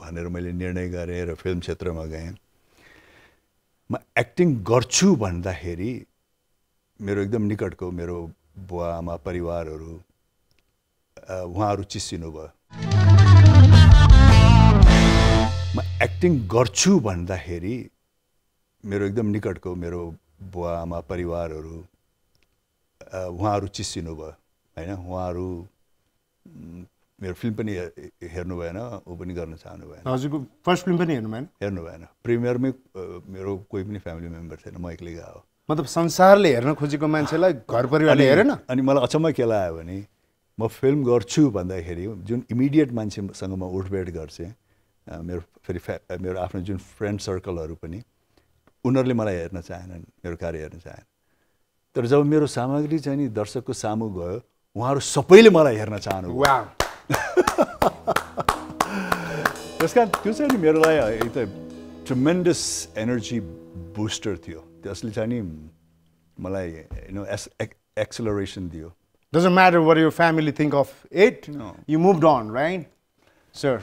भनेर मैले निर्णय गरेँ र फिल्म क्षेत्रमा गएँ म एक्टिङ गर्छु भन्दाखेरि मेरो एकदम निकटको मेरो बुवा आमा परिवारहरू उहाँहरू चिसिनु भयो म एक्टिङ गर्छु भन्दाखेरि मेरो एकदम निकटको मेरो बुवा आमा परिवारहरू उहाँहरू चिसिनु भयो हैन उहाँहरू मेरो फिल्म पनि हेर्नु भएन उ पनि गर्न चाहनु भएन हजुरको फर्स्ट फिल्म पनि हेर्नु भएन हेर्नु भएन प्रिमियरमै मेरो कोही पनि फ्यामिली मेम्बर थिएन म एक्लै गएको मतलब संसारले हेर्न खोजेको मान्छेलाई घर परिवारले हेरेन अनि मलाई अचम्म के लाग्यो भने म फिल्म गर्छु भन्दाखेरि जुन इमिडिएट मान्छेसँग म उठबेट गर्छु मेरो फेरि मेरो आफ्नो जुन फ्रेन्ड सर्कलहरू पनि उनीहरूले मलाई हेर्न चाहेनन् मेरो कार्य हेर्न चाहेनन् तर जब मेरो सामग्री चाहिँ नि दर्शकको सामु गयो उहाँहरू सबैले मलाई हेर्न चाहनुभयो वाउ त्यसकारण त्यो चाहिँ नि मेरो लागि एउटा ट्रिमेन्डस एनर्जी बुस्टर थियो त्यसले चाहिँ नि मलाई यु नो एक्सेलरेसन दियो doesn't matter what your family think of it you moved on right sir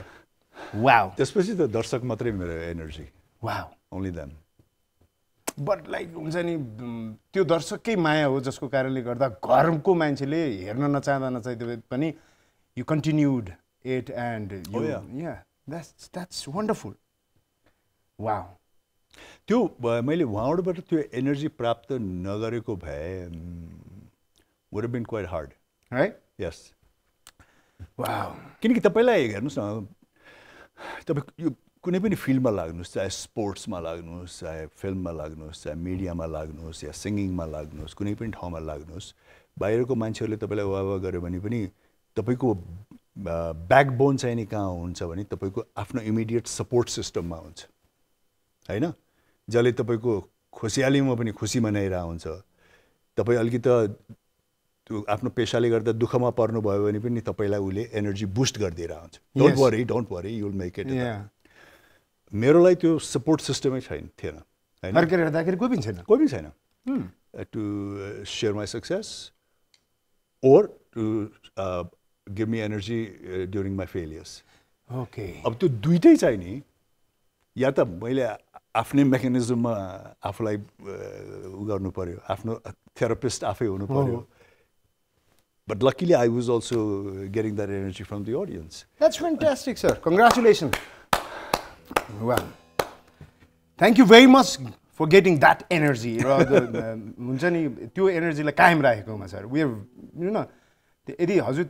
wow त्यसपछि त दर्शक मात्रै मेरो energy wow only them but like हुन्छ नि त्यो दर्शककै माया हो जसको कारणले गर्दा घरको मान्छेले हेर्न नचाहँदा नचाहिँदै पनि you continued it and yeah that's that's wonderful wow त्यो मैले उहाँहरूबाट त्यो एनर्जी प्राप्त नगरेको भए would have been quite hard right yes wow किनकि तपाईँलाई हेर्नुहोस् न तपाईँ यो कुनै पनि फिल्डमा लाग्नुहोस् चाहे स्पोर्ट्समा लाग्नुहोस् चाहे फिल्ममा लाग्नुहोस् चाहे मिडियामा लाग्नुहोस् या सिङ्गिङमा लाग्नुहोस् कुनै पनि ठाउँमा लाग्नुहोस् बाहिरको मान्छेहरूले तपाईँलाई वाह वाह गर्यो भने पनि तपाईँको ब्याकबोन चाहिँ नि कहाँ हुन्छ भने तपाईँको आफ्नो इमिडिएट सपोर्ट सिस्टममा हुन्छ हैन जसले तपाईँको खुसियालीमा पनि खुसी मनाइरहेको हुन्छ तपाईँ अलिकति त्यो आफ्नो पेशाले गर्दा दुःखमा पर्नुभयो भने पनि तपाईँलाई उसले एनर्जी बुस्ट गरिदिरहेको हुन्छ don't worry don't worry you will make it मेरोलाई त्यो सपोर्ट सिस्टमै छैन थिएन हैन अर्केर हेर्दाखेरि कोही पनि छैन कोही पनि छैन to share my success or to give me energy during my failures okay अब त्यो दुईटै चाहिँ नि या त मैले आफ्नै मेकानिजममा आफूलाई उ गर्नु पर्यो आफ्नो थेरापिस्ट आफै हुनु पर्यो But luckily, I was also getting that energy from the audience. That's fantastic, sir. Congratulations. Wow. Thank you very much for getting that energy. We are, you know, thank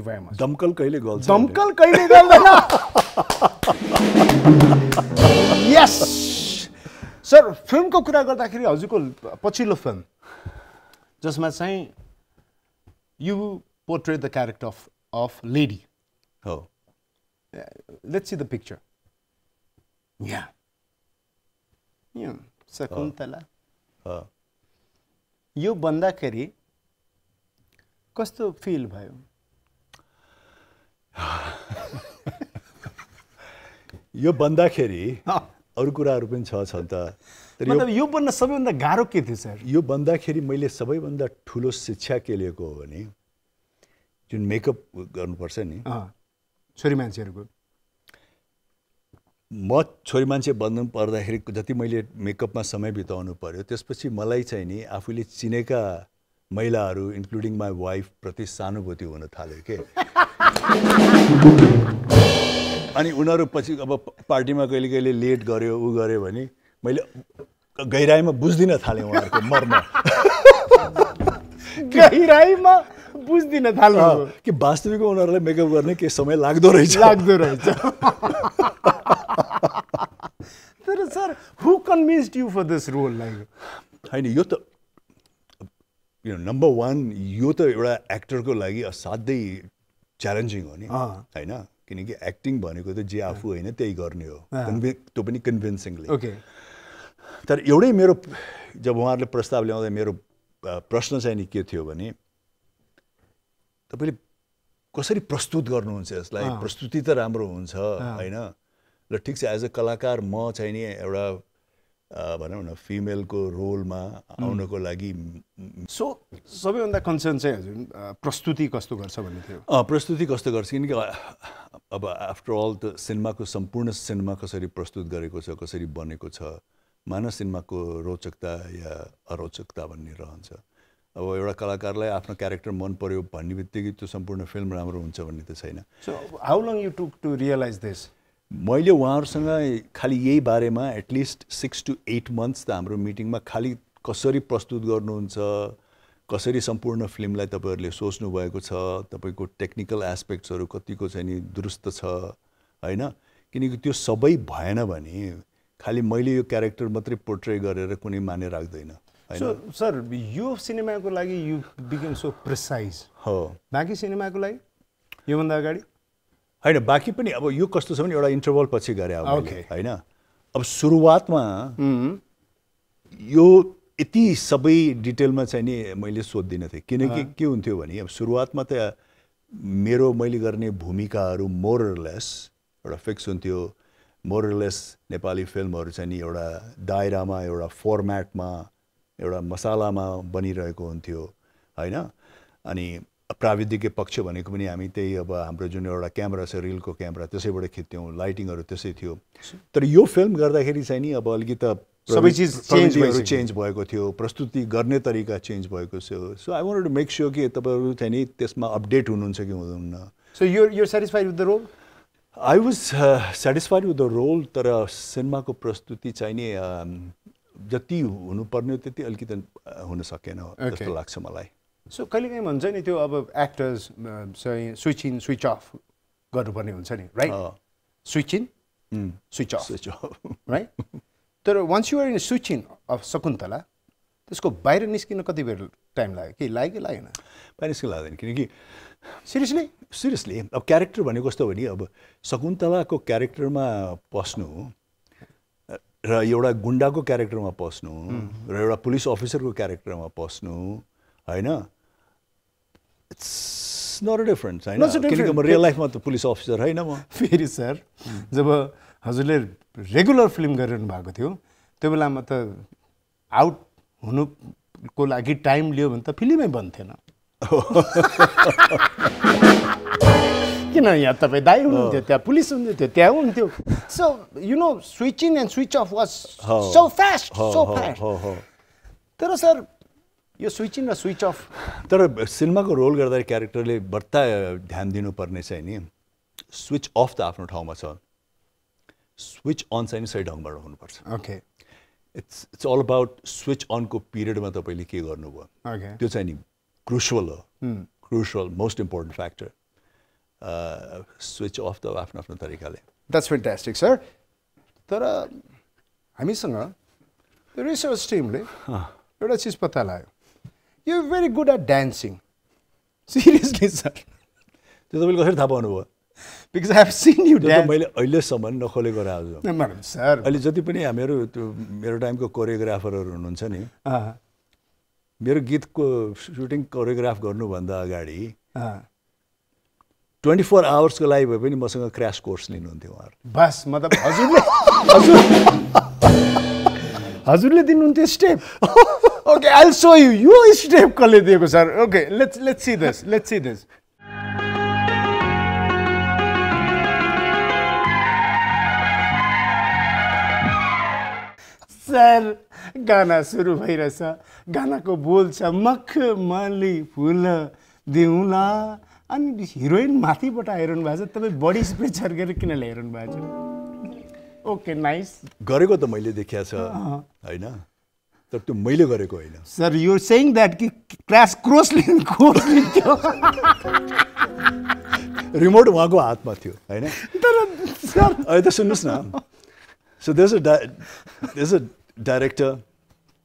you very much. Yes. Sir, film ko कुरा गर्दाखेरि हजुरको पछिल्लो film जसमा चाहिँ you portray the character of of lady. Oh. Uh, let's see the picture. Yeah. Yeah, Sakuntala. Oh. You bandakari kasto feel bhayo? यो बन्दाखेरि अरु कुराहरु पनि छ छन् त तर मतलब यो बन्न सबैभन्दा गाह्रो के थियो सर यो बन्दाखेरि मैले सबैभन्दा ठूलो शिक्षा के लिएको हो भने जुन मेकअप गर्नु पर्छ नि अ छोरी मान्छेहरुको म छोरी मान्छे बन्न पर्दाखेरि जति मैले मेकअपमा समय बिताउनु पर्यो त्यसपछि मलाई चाहिँ नि आफूले चिनेका महिलाहरु इन्क्लुडिङ माइ वाइफ प्रति सहानुभूति हुन थाल्यो के अनि उनीहरु पछि अब पार्टीमा कहिले कहिले लेट गर्यो उ गर्यो भने मैले गहिराईमा बुझ्दिन थाले उहाँहरुको मर्म गहिराईमा बुझ्दिन थाले कि वास्तविक उनीहरुलाई मेकअप गर्ने के समय लाग्दो रहेछ लाग्दो रहेछ तर sir who convinced you for this role like हैन यो त you know number one यो त एउटा एक्टरको लागि असाध्यै च्यालेन्जिङ हो नि हैन किनकि एक्टिङ भनेको त जे आफु हैन त्यही गर्ने हो त्यो पनि कन्भिन्सिङली ओके तर एउटै मेरो जब उहाँहरुले प्रस्ताव ल्याउँदा मेरो प्रश्न चाहिँ नि के थियो भने तपाईले कसरी प्रस्तुत गर्नुहुन्छ यसलाई प्रस्तुति त राम्रो हुन्छ हैन ल ठीक छ एज अ कलाकार म चाहिँ नि एउटा भनौं न फिमेल को रोलमा आउनको लागि सो सबैभन्दा कन्सर्न चाहिँ हजुर प्रस्तुति कस्तो गर्छ भन्ने थियो अ प्रस्तुति कस्तो गर्छ किनकि अब आफ्टर अल द सिनेमाको सम्पूर्ण सिनेमा कसरी प्रस्तुत गरेको छ कसरी बनेको छ मानव सिनेमाको रोचकता या अरोचकता भन्ने रहन्छ अब एउटा कलाकारलाई आफ्नो क्यारेक्टर मन पर्यो भन्नेबित्तिकै त्यो सम्पूर्ण फिल्म राम्रो हुन्छ भन्ने त छैन so how long you took to realise this मैले उहाँहरुसँग खाली यही बारेमा at least six to eight months त हाम्रो मिटिङमा खाली कसरी प्रस्तुत गर्नुहुन्छ कसरी सम्पूर्ण फिल्मलाई तपाईहरुले सोच्नु भएको छ तपाईको टेक्निकल एस्पेक्ट्सहरु कतिको चाहिँ नि दुरुस्त छ हैन किनकि त्यो सबै भएन भने खाली मैले यो क्यारेक्टर मात्रै पोर्ट्रे गरेर कुनै माने राख्दैन हैन सो सर यो सिनेमाको लागि यु बिकम सो प्रिसाइज हो बाकी सिनेमाको लागि यो भन्दा अगाडि हैन बाकी पनि अब यो कस्तो छ भने एउटा इन्टरवल पछि गरे अब हैन अब सुरुवातमा यो यति सबै डिटेलमा चाहिँ नि मैले सोध्दिन थिए किनकि के हुन्थ्यो भने अब सुरुवातमा त मेरो मैले गर्ने भूमिकाहरू मोर अर लेस एउटा फिक्स हुन्थ्यो मोर अर लेस नेपाली फिल्महरु चाहिँ नि एउटा दायरामा एउटा फर्म्याटमा एउटा मसालामा बनिरहेको हुन्थ्यो हैन अनि प्राविधिक पक्ष भनेको पनि हामी त्यही अब हाम्रो जुन एउटा क्यामेरा छ रिलको क्यामेरा त्यसैबाट खिच्थ्यौं लाइटिङहरु त्यसै थियो तर यो फिल्म गर्दाखेरि चाहिँ नि अब अलिकति सबै चीज चेन्जहरु चेन्ज भएको थियो प्रस्तुति गर्ने तरिका चेन्ज भएको थियो so I wanted to make sure कि तपाईहरु चाहिँ नि त्यसमा अपडेट हुनुहुन्छ कि हुनुहुन्न so you you are satisfied with the role I was satisfied with the role तर सिनेमाको प्रस्तुति चाहिँ नि जति हुनुपर्ने त्यति अलिकति हुन सकेन जस्तो लाग्छ मलाई So, कहिलेकाहीँ भन्छ नि त्यो अब एक्टर्स चाहिँ स्विच इन स्विच अफ गर्नुपर्ने हुन्छ नि right switch in switch off switch off right तर once you are in switch in of Shakuntala त्यसको बाहिर निस्किन कति बेर टाइम लाग्यो कि लाग्यो कि लागेन बाहिर निस्किन लाग्दैन किनकि सिरियसली सिरियसली अब क्यारेक्टर भनेको कस्तो हो नि अब शकुन्तलाको क्यारेक्टरमा पस्नु र एउटा गुण्डाको क्यारेक्टरमा पस्नु र एउटा पुलिस अफिसरको क्यारेक्टरमा पस्नु हैन It's not a difference. I know. Because I'm real life, I'm a police officer. I know. Fair, sir. When I was doing regular film, I was out. I had time to make a film. I was in the police. I was in the police. So, you know, switching and switch off was so fast. So fast. But, sir, यो switch in र switch off. तर cinema को role गर्दा character ले बढ्ता ध्यान दिनु पर्ने छ नि switch off त आफ्नो ठाउँमा छ switch on चाहिँ नि सही ढंगबाट हुनु पर्छ. Okay. It's it's all about switch on को period मा तपाईले के गर्नुभयो. Okay. त्यो चाहिँ नि crucial हो. Hmm. Crucial, most important factor. Uh, switch off त आफ्नो आफ्नो तरिकाले. That's fantastic, sir. तर हामीसँग the research team ले एउटा चीज पता लाग्यो. You're very good at dancing. Seriously, sir. Because I have seen you dance. Madam, sir. I time choreographer. Shooting choreograph twenty-four hours live crash course. Bas, madam. Hazurle step. Okay, I'll show you. You step kale dieko sir. Okay, let's let's see this. Let's see this. Sir, gana shuru bhairasa. Gana ko bolcha makhmali phula diula. Ani heroine mathi bata iron bhaja. Tapai body spray chargera kina iron bhaja. Okay, nice. Gareko ta maile dekhiya cha, haina? Tar tyo maile gareko haina. Sir, you're saying that ki crash course lin course lin thyo. Remote wahako hathma thyo, haina? Tara sir, aita sunnuhos na. So there's a there's a director,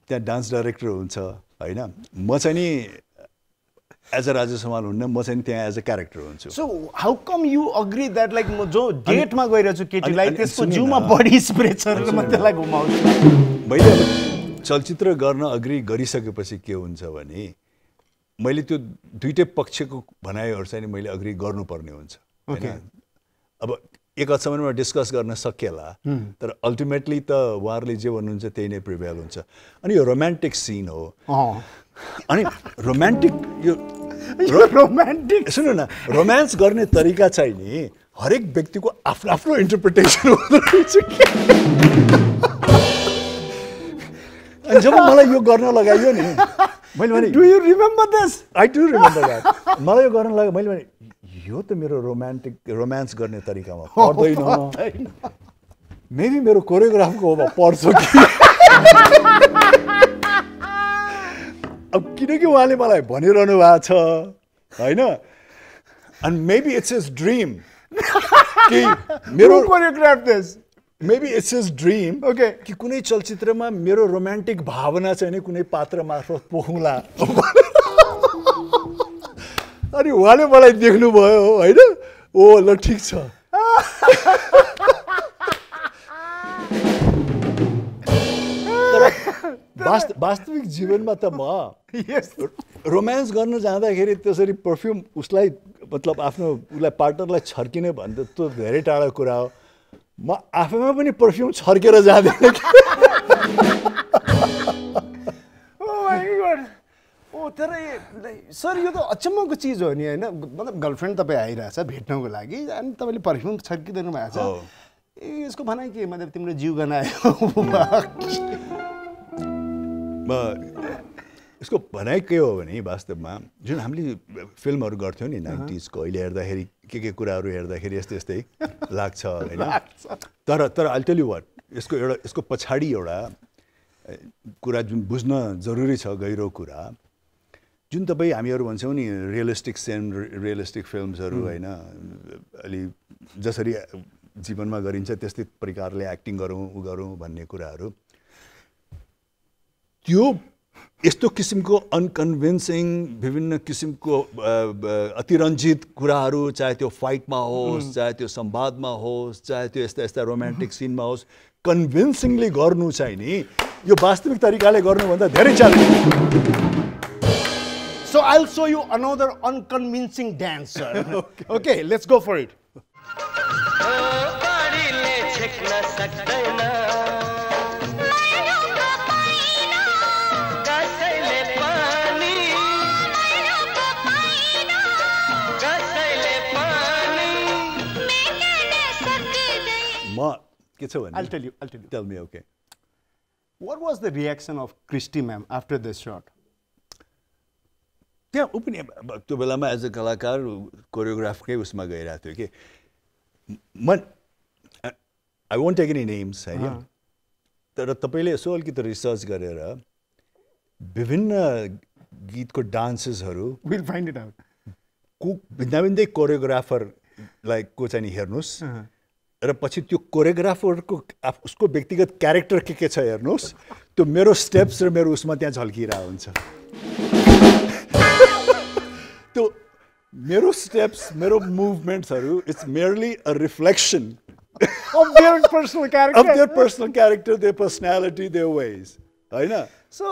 that dance director huncha, haina? Ma chai ni as a Rajesh Hamal hunna, ma chai ni tyaha as a character hunchu. So how come you agree that like jo date ma gairahchu keti lai tesko juma body spray charera ma tyalai ghumaunchu. Maile aba chalchitra garna agree garisakepachi ke huncha bhane maile tyo duitai pakshako bhanaiharu chai ni maile agree garnu parne huncha. Okay. Aba ek hadsamma ma discuss garna sakyala tara ultimately ta waharle je bhanunhuncha tyahi nai prevail huncha. Ani yo romantic scene ho. Oh. Ani romantic yo romantic. सुनो ना, romance करने तरीका चाहिए, हर एक व्यक्ति को अपना अपना interpretation होता है इसके। जब माला यो करने लगा यो नहीं, do you remember this? I do remember that. माला यो करने लगा, माला माने यो तो मेरो romantic romance करने तरीका में, और तो ही ना, maybe मेरो choreograph को वो पॉर्सो की। अब किनकि उहाँले मलाई भनिरहनु भएको छ हैन and maybe it's his dream कि मेरो choreograph this maybe it's his dream okay कि कुनै चलचित्रमा मेरो रोमान्टिक भावना चाहिँ नि कुनै पात्र मार्फत पोखुला अनि उहाँले मलाई देख्नु भयो हैन ओ ल ठीक छ वास्तविक जीवनमा त म यस रोमान्स गर्न जाँदाखेरि त्यसरी परफ्युम उसलाई मतलब आफ्नो उसलाई पार्टनरलाई छर्किने भन्दा त धेरै टाढा कुरा हो म आफैमा पनि परफ्युम छर्केर जादिन ओ माय गॉड ओ तर सर यो त अचम्मको चीज हो नि हैन मतलब गर्लफ्रेन्ड तपाई आइराछ भेट्नको लागि अनि तपाईले परफ्युम छर्किदिनु भएको छ यसको भनाइ के मतलब तिम्रो जीव गनायो यसको भनाइ के हो भने वास्तवमा जुन हामीले फिल्महरु गर्थ्यौ नि नाइन्टीज को अहिले हेर्दाखेरि के के कुराहरु हेर्दाखेरि यस्तै यस्तै लाग्छ हैन तर तर I'll tell you what यसको एउटा यसको पछाडी एउटा कुरा जुन बुझ्न जरुरी छ गहिरो कुरा जुन तपाई हामीहरु भन्छौ नि रियलिस्टिक सेम रियलिस्टिक फिल्म्सहरु हैन अलि जसरी जीवनमा गरिन्छ त्यस्तै प्रकारले एक्टिङ गरौँ उ गरौँ भन्ने कुराहरु त्यो यस्तो किसिमको अनकन्भिन्सिङ विभिन्न किसिमको अतिरञ्जित कुराहरु चाहे त्यो फाइटमा होस् चाहे त्यो संवादमा होस् चाहे त्यो यस्ता यस्ता रोमान्टिक सिनमा होस् कन्भिन्सिङली गर्नु चाहिँ नि यो वास्तविक तरिकाले गर्नु भन्दा धेरै challenge so I will show you another unconvincing dance okay let's go for it गाडीले छेक्न सक्दैन I'll tell you, I'll tell you. Tell me, okay. What was the reaction of Christy ma'am after this shot? त्यहाँ उपनि त्यो बेलामा as a कलाकार कोरियोग्राफकै उसमा गइरहेको थियो के म I won't take any names हैन तर तपाईले यसो अलिकति रिसर्च गरेर विभिन्न गीतको डान्सेसहरु विल फाइन्ड इट आउट को बिन्दाबिन्दै कोरियोग्राफर लाइक को चाहिँ नि हेर्नुस् र पछि त्यो कोरियोग्राफरको उसको व्यक्तिगत क्यारेक्टर के के छ हेर्नुस् त्यो मेरो स्टेप्स र मेरो उसमा त्यहाँ झल्किरा हुन्छ त्यो मेरो स्टेप्स मेरो मुभमेन्ट्सहरु it's merely a reflection of their personal character of their personal character their personality their ways हैन so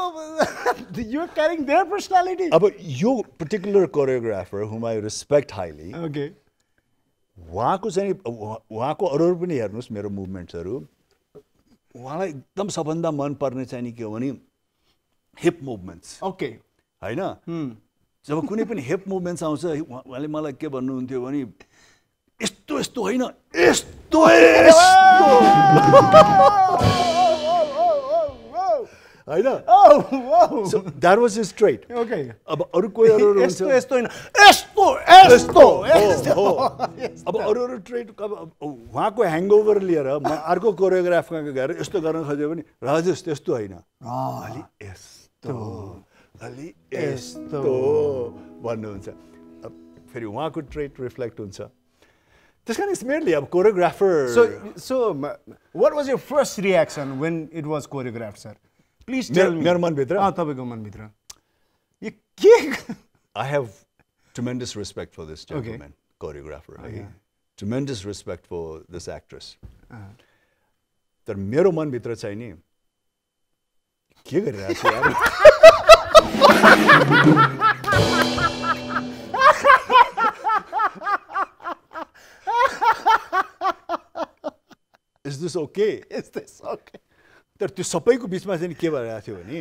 you are carrying their personality अब यो particular choreographer whom I respect highly okay उहाँको चाहिँ उहाँको अरूहरु पनि हेर्नुस् मेरो मुभमेन्ट्सहरु उहाँलाई एकदम सबभन्दा मन पर्ने चाहिँ नि के हो भने हिप मुभमेन्ट्स okay हैन जब कुनै पनि हिप मुभमेन्ट्स आउँछ उहाँले मलाई के भन्नुहुन्थ्यो भने यस्तो यस्तो हैन यस्तो यस्तो हैन so that was his trait okay अब अरु कोही अरु यस्तो यस्तो हैन यस्तो यस्तो अब अरु अरु ट्रेट उहाँको ह्याङओभर लिएर म अर्को कोरियोग्राफमा गएर यस्तो गर्न खोज्यो भने राजेश त्यस्तो हैन अलि यस्तो अलि यस्तो भन्नुहुन्छ अब फेरि उहाँको ट्रेट रिफ्लेक्ट हुन्छ This kind is merely a choreographer. So, so, what was your first reaction when it was choreographed, sir? Please tell me. Mere man bhitra. Ah, tapai ko man bhitra. Ye ke? I have tremendous respect for this gentleman, okay. choreographer. Okay. Okay. Tremendous respect for this actress. Tar mero man bhitra chai ni. Ke garira chha yaar? Is this okay? Is this okay? तर त्यो सबैको बीचमा चाहिँ के भइरहेको थियो भने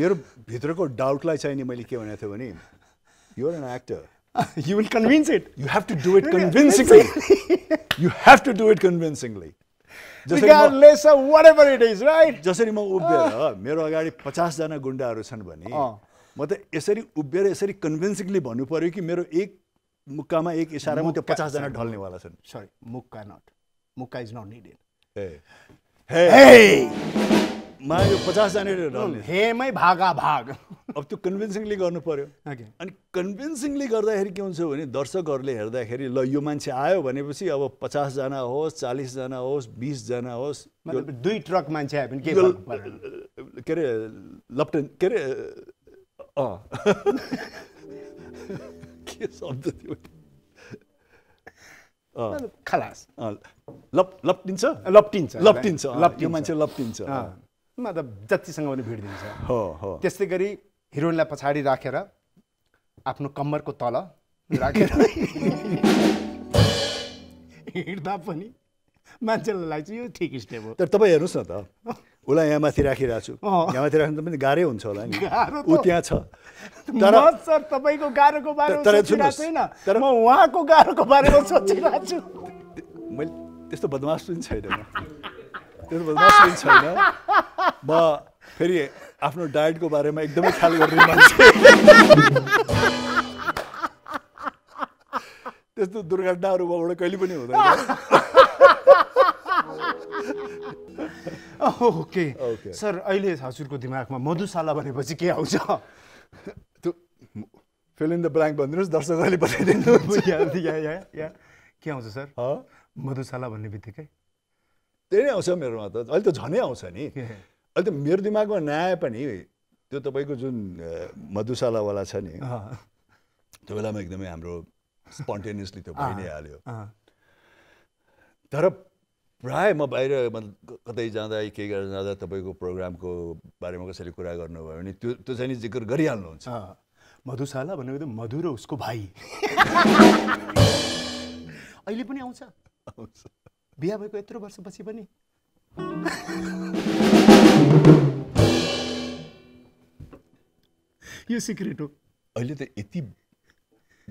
मेरो भित्रको डाउटलाई चाहिँ नि मैले के भनेको थियो भने you are an actor you will convince it you have to do it convincingly you have to do it convincingly regardless of whatever it is right जसरी म उभिएर मेरो अगाडि पचास जना गुण्डाहरु छन् भने म त यसरी उभिएर यसरी कन्भिन्सिंगली भन्नु पर्यो कि मेरो एक मुक्कामा एक इशारामा त्यो पचास जना ढल्ने वाला छन् सरी मुक्का नट मुक्का इज नॉट नीडेड हे हे मा यो पचास जना ढल्ने हेमै भागा भाग अब त्यो कन्भिन्सिंगली गर्नु पर्यो अनि कन्भिन्सिंगली गर्दाखेरि के हुन्छ भने दर्शकहरुले हेर्दाखेरि ल यो मान्छे आयो भनेपछि अब पचास जना होस् चालीस जना होस् बीस जना होस् मतलब दुई ट्रक मान्छे आए पनि के गर्नु पर्यो के रे लप्टन के रे अ के शब्द थियो अ खलास लप्टिन्छ लप्टिन्छ लप्टिन्छ लप्टियो मान्छे लप्टिन्छ मतलब जतिसँग पनि भिड दिन्छ हो हो त्यसै गरी हिरोइनलाई पछाडी राखेर आफ्नो कम्मरको तल राखेर हिड्दा पनि मान्छेलाई लाग्छ यो ठिक स्टेप हो तर तपाई हेर्नुस् न त उला यहाँ माथि राखिरहेको छु यहाँ माथि राख्नु त पनि गाह्रो हुन्छ होला नि उ त्यहाँ छ तर सर तपाईको गाह्रोको बारेमा सोचिरा छैन तर म उहाँको गाह्रोको बारेमा सोचिरा छु मैले त्यस्तो बदमाश पनि छैन म त्यस्तो बदमाश पनि छैन म फेरि आफ्नो डायटको बारेमा एकदमै ख्याल गर्ने मान्छे त्यस्तो दुर्घटनाहरु भबाट कहिले पनि हुँदैन Okay. okay. Sir, अहिले हजुरको दिमागमा मधुशाला भनेपछि के आउँछ? त्यो fill in the blank भन्नुस् दर्शकहरूले बताइदिनु या या या के आउँछ सर? ह मधुशाला भन्नेबित्तिकै त्यही नै आउँछ मेरोमा त अहिले त झनै आउँछ नि। अहिले त मेरो दिमागमा नआए पनि त्यो तपाईको जुन मधुशाला वाला छ नि त्यो बेलामा एकदमै हाम्रो स्पन्टेनियसली त्यो भइ नै हाल्यो। तर प्राय म बाहिर कतै जाँदा के गर्न जाँदा तपाईको प्रोग्रामको बारेमा कसरी कुरा गर्नुभयो भने त्यो त्यो चाहिँ नि जिक्र गरिहाल्नु हुन्छ मधुशाला भनेको त मधु र उसको भाइ अहिले पनि आउँछ बिहा भएको यत्रो वर्षपछि पनि यो सिक्रेट हो अहिले त यति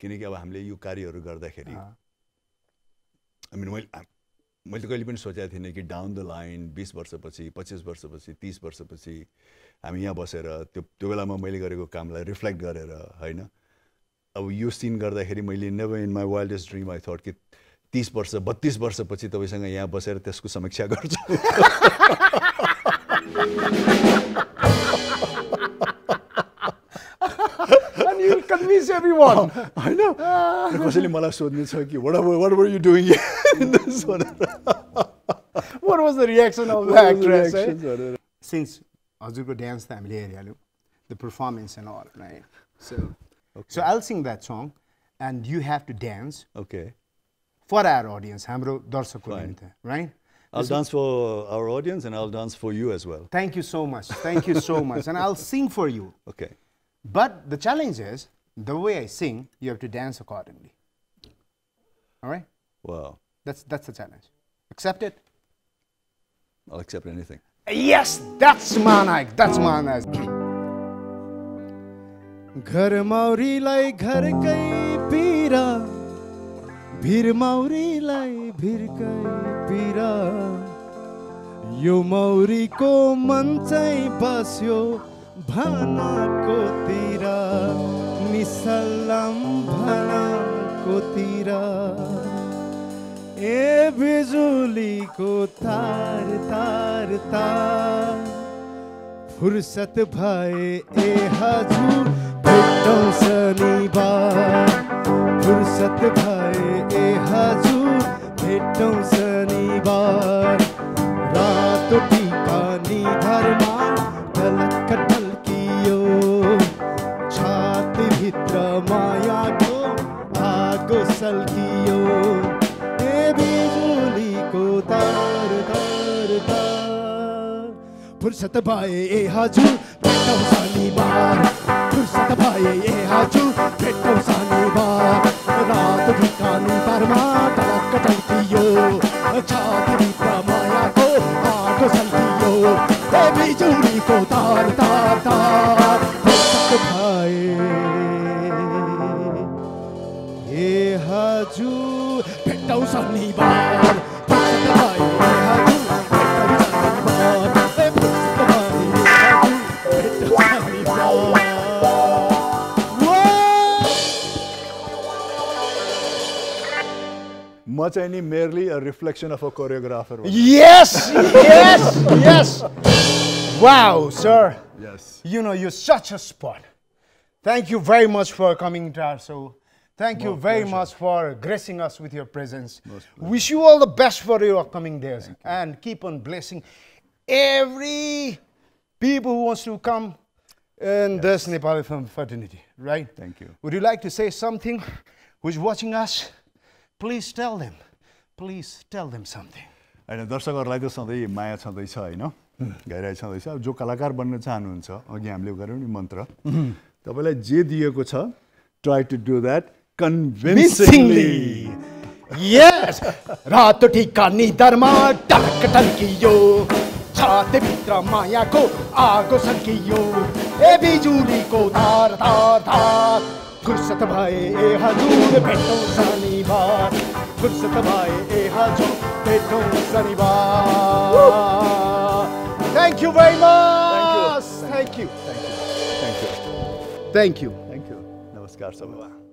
किनकि अब हामीले यो कार्यहरु गर्दाखेरि I mean well मैले कहिले पनि सोचेको थिएन कि डाउन द लाइन twenty वर्षपछि twenty-five वर्षपछि thirty वर्षपछि हामी यहाँ बसेर त्यो त्यो बेलामा मैले गरेको कामलाई रिफ्लेक्ट गरेर हैन अब यो सीन गर्दाखेरि मैले never in my wildest dream I thought कि thirty वर्ष thirty-two वर्षपछि तपाईसँग यहाँ बसेर त्यसको समीक्षा गर्छु and you convince everyone I know कसैले मलाई सोध्नु छ कि what what were you doing here? What was the reaction of the actress? Right? Since Azurko dance family area, the performance and all, right? So, okay. so I'll sing that song, and you have to dance. Okay. For our audience, Hamro Darsakulinta, right? I'll Listen, dance for our audience, and I'll dance for you as well. Thank you so much. Thank you so much, and I'll sing for you. Okay. But the challenge is the way I sing, you have to dance accordingly. All right. Wow. That's that's the challenge. Accept it. I'll accept anything. Yes, that's Manak. That's Manak. Ghar mauri lai ghar kai pira, bir mauri lai bir kai pira. Yo mauri ko manchai basyo bhana ko tira, nisalam bhana ko tira. ए बिजुली को तार तार तार फुर्सत भाए ए हजुर खुट्टौ शनिबार फुर्सत भाए ए हजुर भेट्टौ शनिबार रात टीका निभरमा ढलक ढल्कियो छाती भित्र माया को आगो सल्कियो फुर्सत भाए ए हाजू भेटौ शनिबार फुर्सत भाए ए हाजू भेटौ शनिबार रात भिकानी परमा तलक टल्कियो छाती भित्र माया को आगो सल्कियो ए बिजुली को तार तार तार फुर्सत भाए ए हाजू भेटौ शनिबार फुर्सत भाए ए हाजू Much any merely a reflection of a choreographer. Yes, yes, yes. Wow, sir. Yes. You know, you're such a sport. Thank you very much for coming to our show. Thank you very much for gracing us with your presence. Wish you all the best for your upcoming days. And keep on blessing every people who wants to come in this Nepali film fraternity, right? Thank you. Would you like to say something who's watching us? Please tell them. Please tell them something. I know. दर्शकहरुलाई त सधैँ माया छँदै छ हैन गइराइ छँदै छ अब जो कलाकार बन्न चाहनुहुन्छ अघि हामीले गर्यौं नि मन्त्र तपाईलाई जे दिएको छ try to do that convincingly यस रात ठिका निदरमा टलक टल्कियो छाती भित्र मायाको आगो सल्कियो ए बिजुलीको धार धार धार फुर्सत भाए ए हजुर भेटौ शनिबार फुर्सत भाए ए हजुर भेटौ शनिबार Thank you very much. Thank you. Thank you. Thank you. Thank you. Thank you. Namaskar sabha.